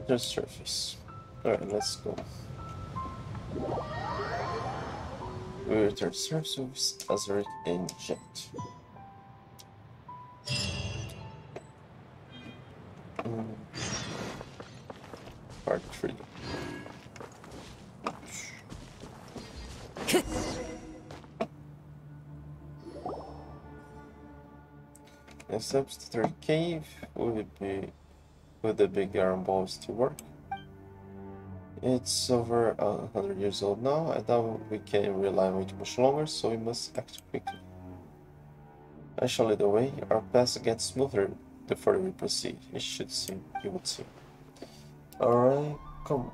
There's surface. Alright, let's go. We return surface with Azariq and Jeht. Part 3. Next up, the third cave. Would the big iron balls still work? It's over 100 years old now. I doubt we can rely on it much longer, so we must act quickly. I shall lead the way. Our path gets smoother the further we proceed. It should seem, you would see. Alright, come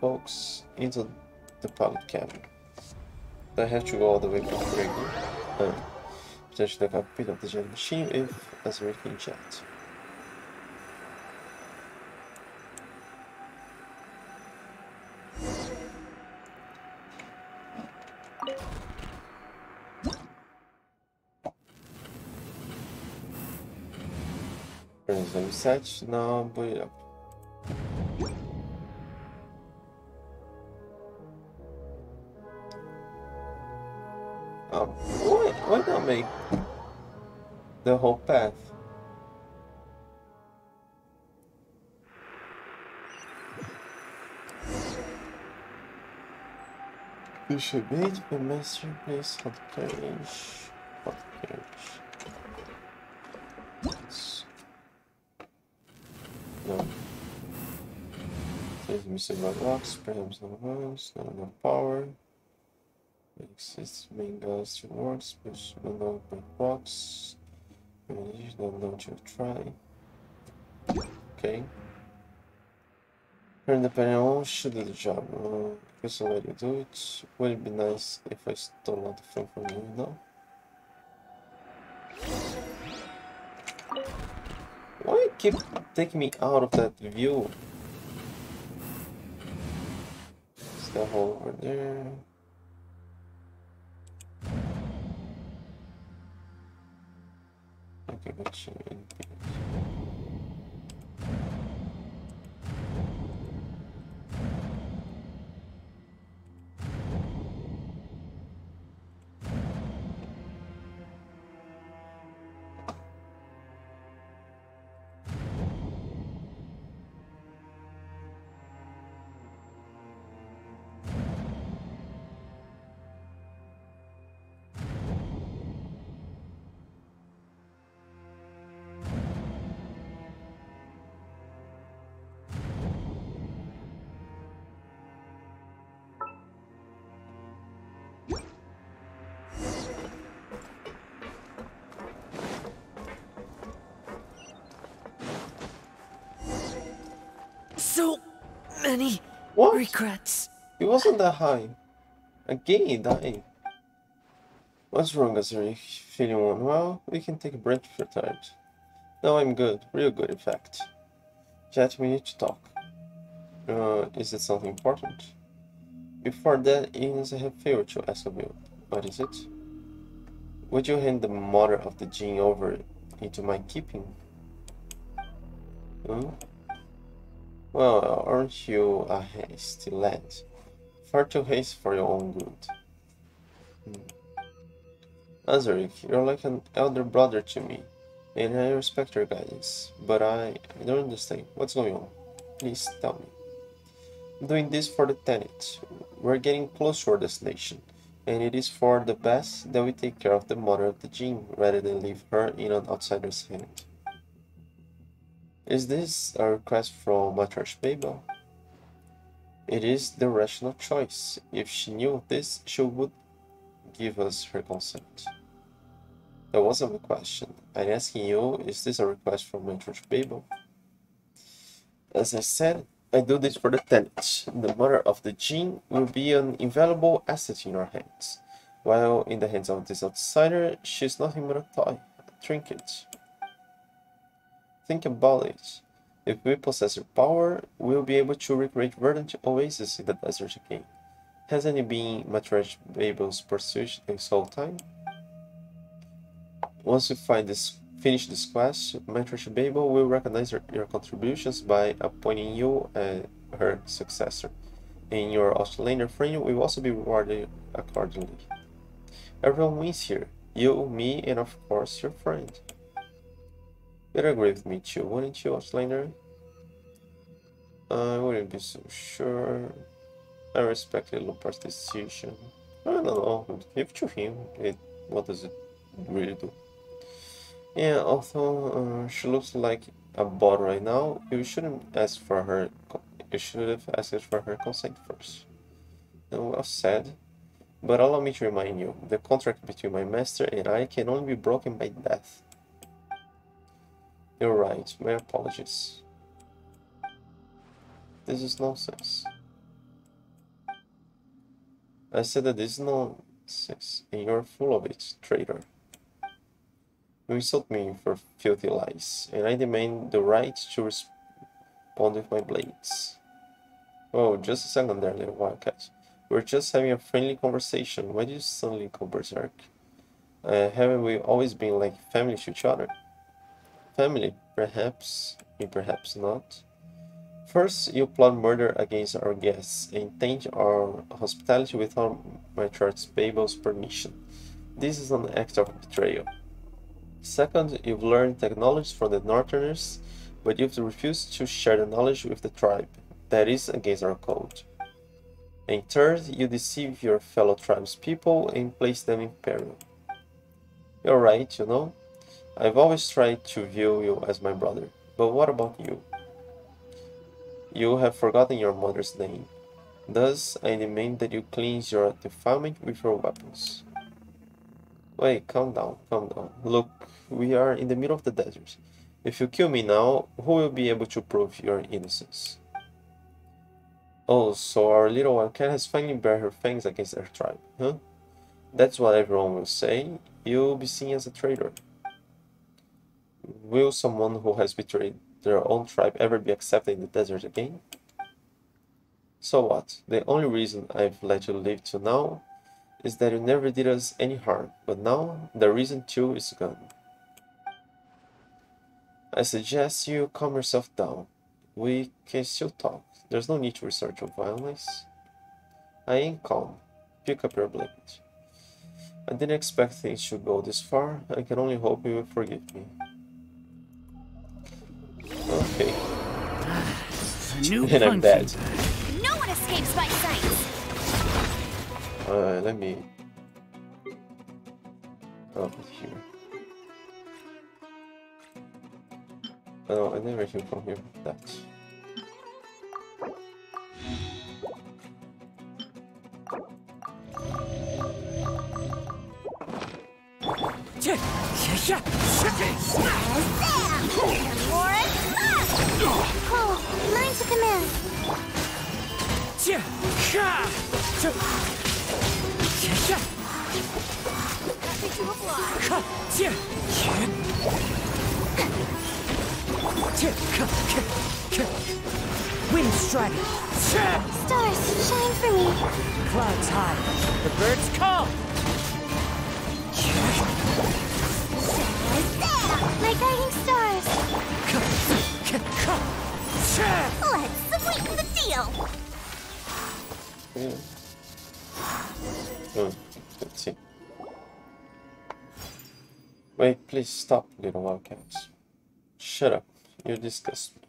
folks, into the pilot cabin. I have to go all the way to Greg. Potentially the cockpit of the jet machine if as written in chat. There's a research, now put it up. Why not make the whole path? You should be the master place of the carriage. No. There's missing my rocks, perhaps no rocks, not enough power. Exists main guys towards, which will not be box. Manage, don't know what you try. Okay. Turn the panel on, should do the job. Guess I'll let you do it. Would it be nice if I stole out the film from you now? Why keep taking me out of that view? There's that hole over there. Okay, gotcha. What? Regrets. It wasn't that high. Again, dying. What's wrong, Azariq? Feeling unwell? We can take a break if you're tired. No, I'm good. Real good, in fact. Jeht, we need to talk. Is it something important? Before that, I have failed to ask of you. What is it? Would you hand the mother of the Jinn over into my keeping? Hmm? Well, aren't you a hasty lad? Far too hasty for your own good. Azariq, you're like an elder brother to me, and I respect your guidance, but I don't understand. What's going on? Please tell me. I'm doing this for the tenant. We're getting close to our destination, and it is for the best that we take care of the mother of the Jinn rather than leave her in an outsider's hand. Is this a request from Matriarch Babel? It is the rational choice. If she knew this, she would give us her consent. That wasn't the question. I'm asking you, is this a request from Matriarch Babel? As I said, I do this for the tenant. The mother of the Jinn will be an invaluable asset in our hands. While in the hands of this outsider, she's nothing but a toy, a trinket. Think about it. If we possess her power, we'll be able to recreate verdant oasis in the desert again. Hasn't it been Matriarch Babel's pursuit this whole time? Once we finish this quest, Matriarch Babel will recognize your contributions by appointing you as her successor, and your Australian friend will also be rewarded accordingly. Everyone wins here. You, me, and of course your friend. You'd agree with me too, wouldn't you, Outlander? I wouldn't be so sure. I respect Liloupar decision. I don't know, if to him, what does it really do? Yeah, although she looks like a bot right now, you shouldn't ask for her I should have asked for her consent first. And well said. But allow me to remind you, the contract between my master and I can only be broken by death. You're right, my apologies. This is nonsense. I said that this is nonsense, and you're full of it, traitor. You insult me for filthy lies, and I demand the right to respond with my blades. Oh, just a second there, little wildcat. We're just having a friendly conversation. Why do you suddenly go berserk? Haven't we always been like family to each other? Family, perhaps, and perhaps not. First, you plot murder against our guests and taint our hospitality without my church's Babel's permission. This is an act of betrayal. Second, you've learned technology from the Northerners, but you've refused to share the knowledge with the tribe. That is against our code. And third, you deceive your fellow tribespeople and place them in peril. You're right, you know. I've always tried to view you as my brother, but what about you? You have forgotten your mother's name. Thus, I demand that you cleanse your defilement with your weapons. Wait, calm down, calm down. Look, we are in the middle of the desert. If you kill me now, who will be able to prove your innocence? Oh, so our little wildcat has finally bared her fangs against her tribe, huh? That's what everyone will say. You'll be seen as a traitor. Will someone who has betrayed their own tribe ever be accepted in the desert again? So what? The only reason I've let you live till now is that you never did us any harm, but now the reason too is gone. I suggest you calm yourself down. We can still talk. There's no need to resort to violence. I ain't calm. Pick up your blanket. I didn't expect things to go this far. I can only hope you will forgive me. Okay. And I'm dead. No one escapes by sight. Alright, let me up here. Oh, I never came from here. That. Oh, mine to command. Wind striking. Stars shine for me. Clouds high. The birds call. My guiding stars! Let's sweeten the deal! Yeah. Oh, let's see. Wait, please stop, little wildcats. Shut up, you disgust me.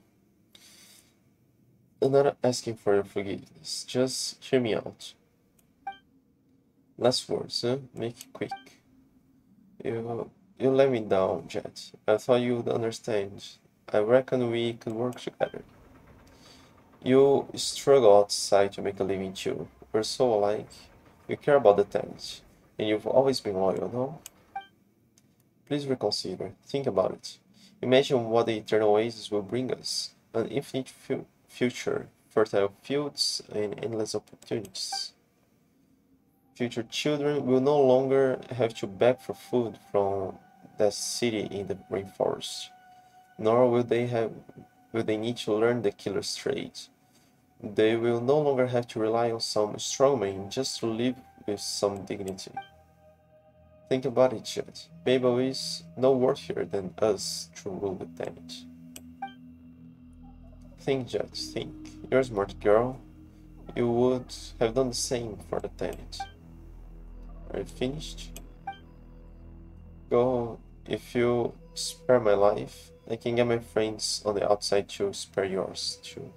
I'm not asking for your forgiveness, just hear me out. Last words, huh? Make it quick. You let me down, Jeht. I thought you would understand. I reckon we could work together. You struggle outside to make a living too. We're so alike. You care about the tent, and you've always been loyal, no? Please reconsider. Think about it. Imagine what the Eternal Oasis will bring us. An infinite future, fertile fields, and endless opportunities. Future children will no longer have to beg for food from that city in the rainforest, nor will they need to learn the killer's trade. They will no longer have to rely on some strongman just to live with some dignity. Think about it, Jeht. Babel is no worthier than us to rule the tent. Think, Jeht, think. You're a smart girl. You would have done the same for the tent. Are you finished? Go. If you spare my life, I can get my friends on the outside to spare yours too.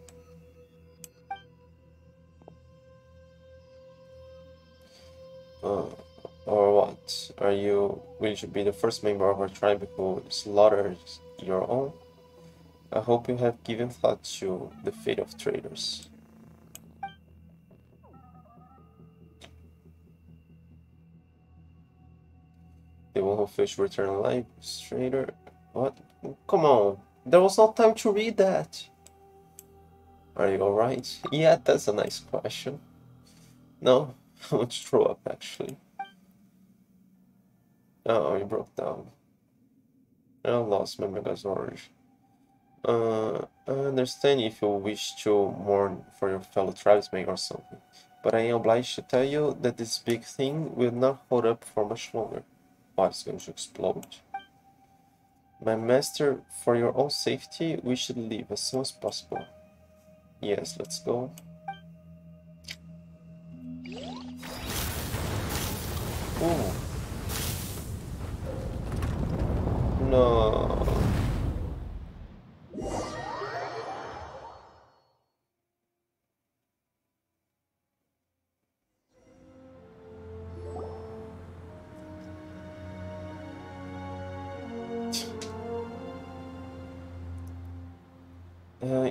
Or what? Are you willing to be the first member of our tribe who slaughters your own? I hope you have given thought to the fate of traitors. The one who fished for eternal life is traitor. What? Come on. There was no time to read that. Are you alright? Yeah, that's a nice question. No, I want to throw up actually. Oh, it broke down. I lost my Megazord. I understand if you wish to mourn for your fellow tribesmen or something, but I am obliged to tell you that this big thing will not hold up for much longer. What is going to explode? My master, for your own safety, we should leave as soon as possible. Yes, let's go. Oh. No.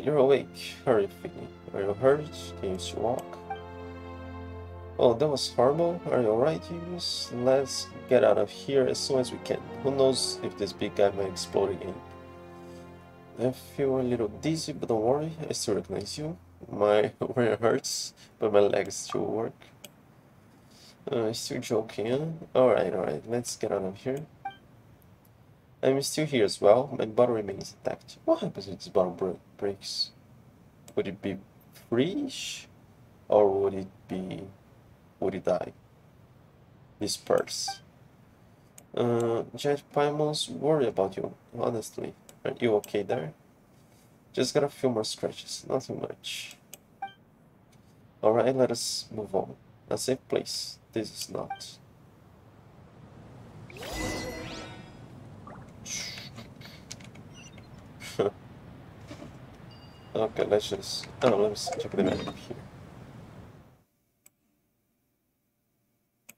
You're awake. Hurry, Finny. Are you hurt? Can you walk? Oh, that was horrible. Are you alright, Hughes? Let's get out of here as soon as we can. Who knows if this big guy might explode again. I feel a little dizzy, but don't worry. I still recognize you. My where hurts, but my legs still work. Still joking, huh? Alright. Let's get out of here. I'm still here as well. My bottle remains intact. What happens if this bottle breaks? Would it be fresh? Or would it die? Disperse. Jeht, Paimon's worried about you, honestly. Are you okay there? Just got a few more scratches, nothing much. Alright, let us move on. A safe place. This is not. Okay, let's just... Oh, let's check the map here.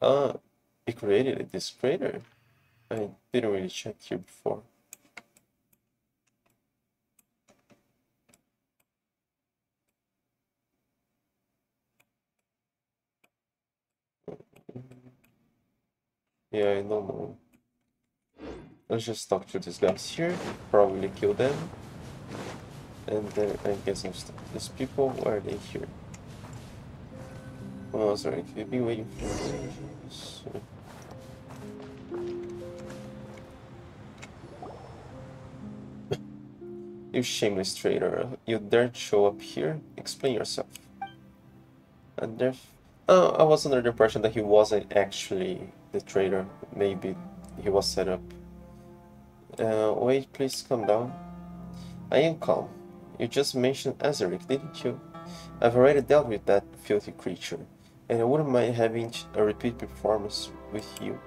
Ah, it created this crater? I didn't really check here before. Yeah, I don't know. Let's just talk to these guys here, probably kill them. And then I guess I'm stuck. These people, why are they here? Oh, sorry, we've been waiting for ages. You shameless traitor, you dare show up here? Explain yourself. Oh, I was under the impression that he wasn't actually the traitor. Maybe he was set up. Wait, please calm down. I am calm. You just mentioned Azariq, didn't you? I've already dealt with that filthy creature, and I wouldn't mind having a repeat performance with you.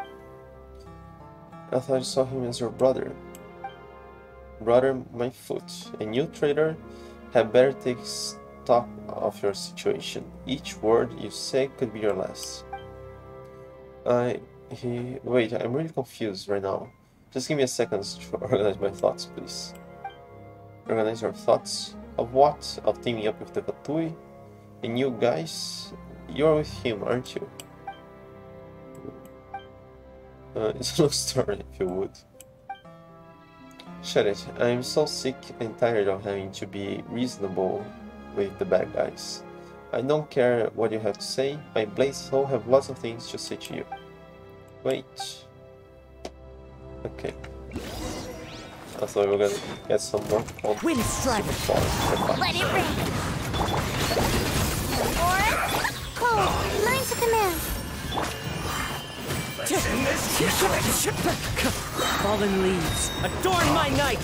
I thought I saw him as your brother. Brother, my foot, and you, traitor, had better take stock of your situation. Each word you say could be your last. Wait, I'm really confused right now. Just give me a second to organize my thoughts, please. Organize your thoughts of what? Of teaming up with the Fatui? And you guys? You're with him, aren't you? It's a long story, if you would. Shut it. I'm so sick and tired of having to be reasonable with the bad guys. I don't care what you have to say. My blades all have lots of things to say to you. Wait. Okay. I thought we were gonna get some more on Superpower. Let it rain! Or cold! Line to command! Fallen leaves! Adorn my night!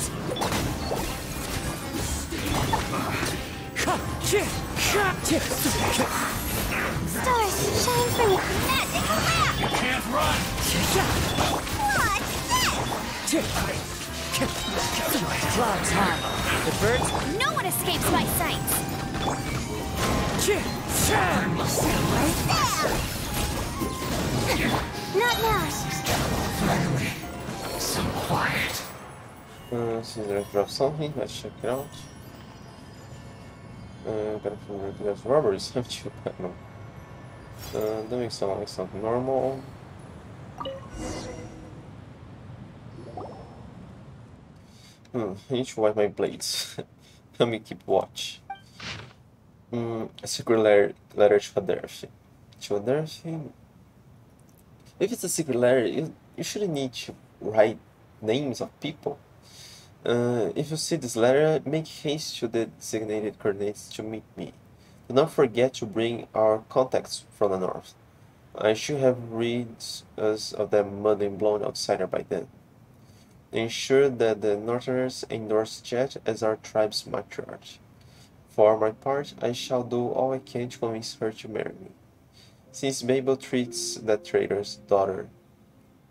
Stars, shine for me! Magic lap! You can't run! What's this? Clouds high. The birds. No one escapes my sight. Not now. Finally, some quiet. Seems like we have something. Let's check it out. Gotta figure out those robberies, haven't you? No. That makes sound like something normal. I need to wipe my blades. Let me keep watch. A secret letter to Adairfi. If it's a secret letter, you shouldn't need to write names of people. If you see this letter, make haste to the designated coordinates to meet me. Do not forget to bring our contacts from the north. I should have rid us of that muddling blown outsider by then. Ensure that the northerners endorse Jeht as our tribe's matriarch. For my part, I shall do all I can to convince her to marry me. Since Babel treats that traitor's daughter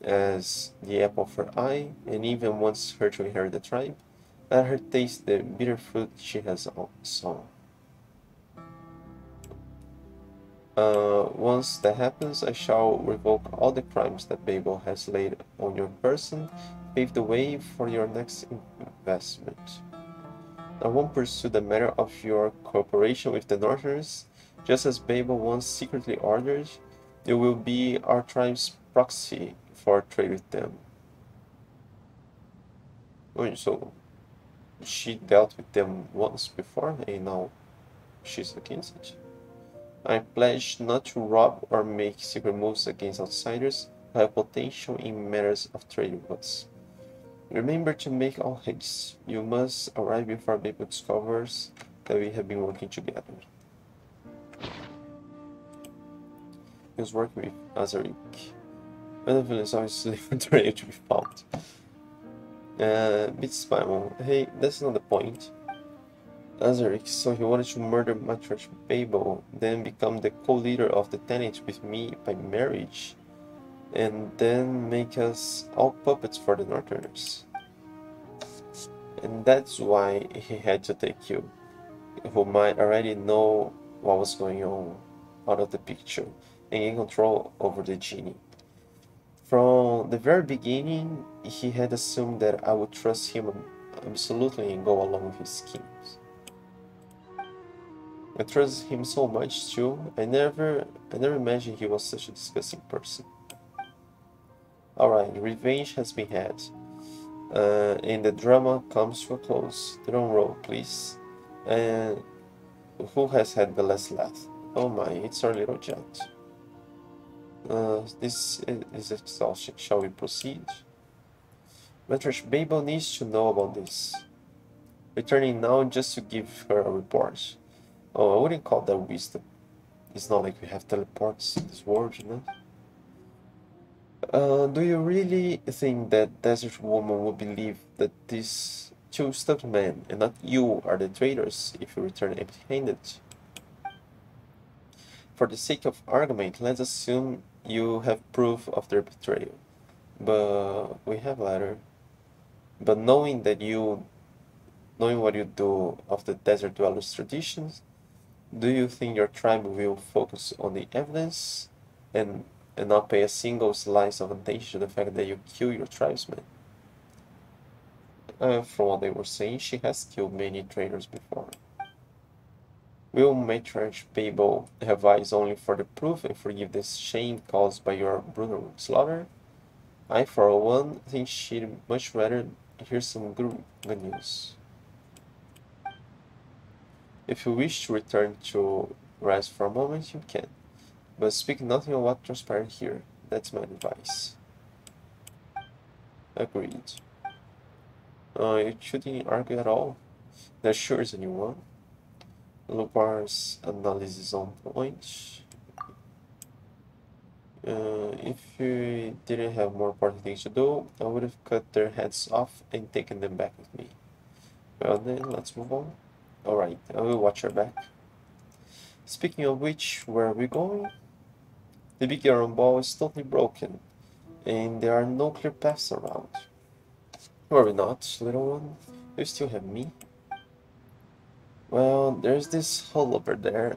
as the apple of her eye, and even wants her to inherit the tribe, let her taste the bitter fruit she has sown. Once that happens, I shall revoke all the crimes that Babel has laid on your person, pave the way for your next investment. I won't pursue the matter of your cooperation with the Northerners, just as Babel once secretly ordered. You will be our tribe's proxy for trade with them. So she dealt with them once before, and now she's against it. I pledge not to rob or make secret moves against outsiders who have potential in matters of trade with us. Remember to make all haste. You must arrive before Babel discovers that we have been working together. He was working with Azariq. Benben is obviously unable to be found. Beats Paimon. Hey, that's not the point. Azariq, so he wanted to murder my church Babel, then become the co-leader of the tenant with me by marriage, and then make us all puppets for the Northerners. And that's why he had to take you, who might already know what was going on, out of the picture, and gain control over the genie. From the very beginning, he had assumed that I would trust him absolutely and go along with his schemes. I trust him so much too. I never imagined he was such a disgusting person. Alright, revenge has been had. And the drama comes to a close. Drum roll, please. And who has had the last laugh? Oh my, it's our little Jeht. This is exhaustion. Shall we proceed? Matriarch Babel needs to know about this. Returning now just to give her a report. Oh, I wouldn't call that wisdom. It's not like we have teleports in this world, you know? Do you really think that desert woman will believe that these two stubborn men and not you are the traitors if you return empty-handed? For the sake of argument, let's assume you have proof of their betrayal. But we have later. But knowing what you do of the desert dwellers' traditions, do you think your tribe will focus on the evidence and not pay a single slice of attention to the fact that you kill your tribesmen? From what they were saying, she has killed many traitors before. Will matriarch Babel have eyes only for the proof and forgive the shame caused by your brutal slaughter? I, for one, think she'd much rather hear some good news. If you wish to return to rest for a moment, you can, but speak nothing of what transpired here. That's my advice. Agreed. You shouldn't argue at all. There sure isn't anyone. Liloupar's analysis on point. If you didn't have more important things to do, I would have cut their heads off and taken them back with me. Well then, let's move on. Alright, I will watch her back. Speaking of which, where are we going? The big iron ball is totally broken, and there are no clear paths around. Worry not, little one. You still have me. Well, there's this hole over there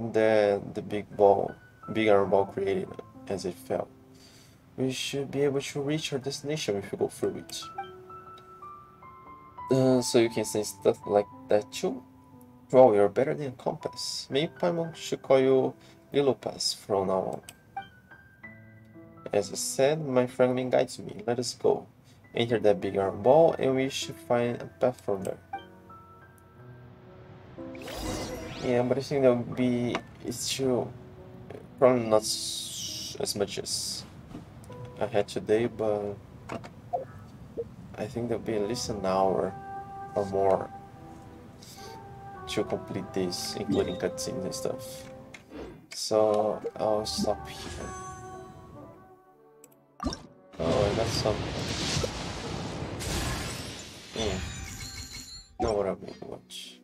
that the big iron ball created as it fell. We should be able to reach our destination if we go through it. So you can say stuff like that too. Wow, you're better than compass. Maybe Paimon should call you Liloupar from now on. As I said, my fragment guides me. Let us go. Enter that big iron ball and we should find a path from there. Yeah, but I think that would be... it's true. Probably not as much as I had today, but I think there'll be at least an hour or more to complete this, including cutscenes and stuff. So I'll stop here. Oh, I got something. Yeah. Now what I'm going to watch.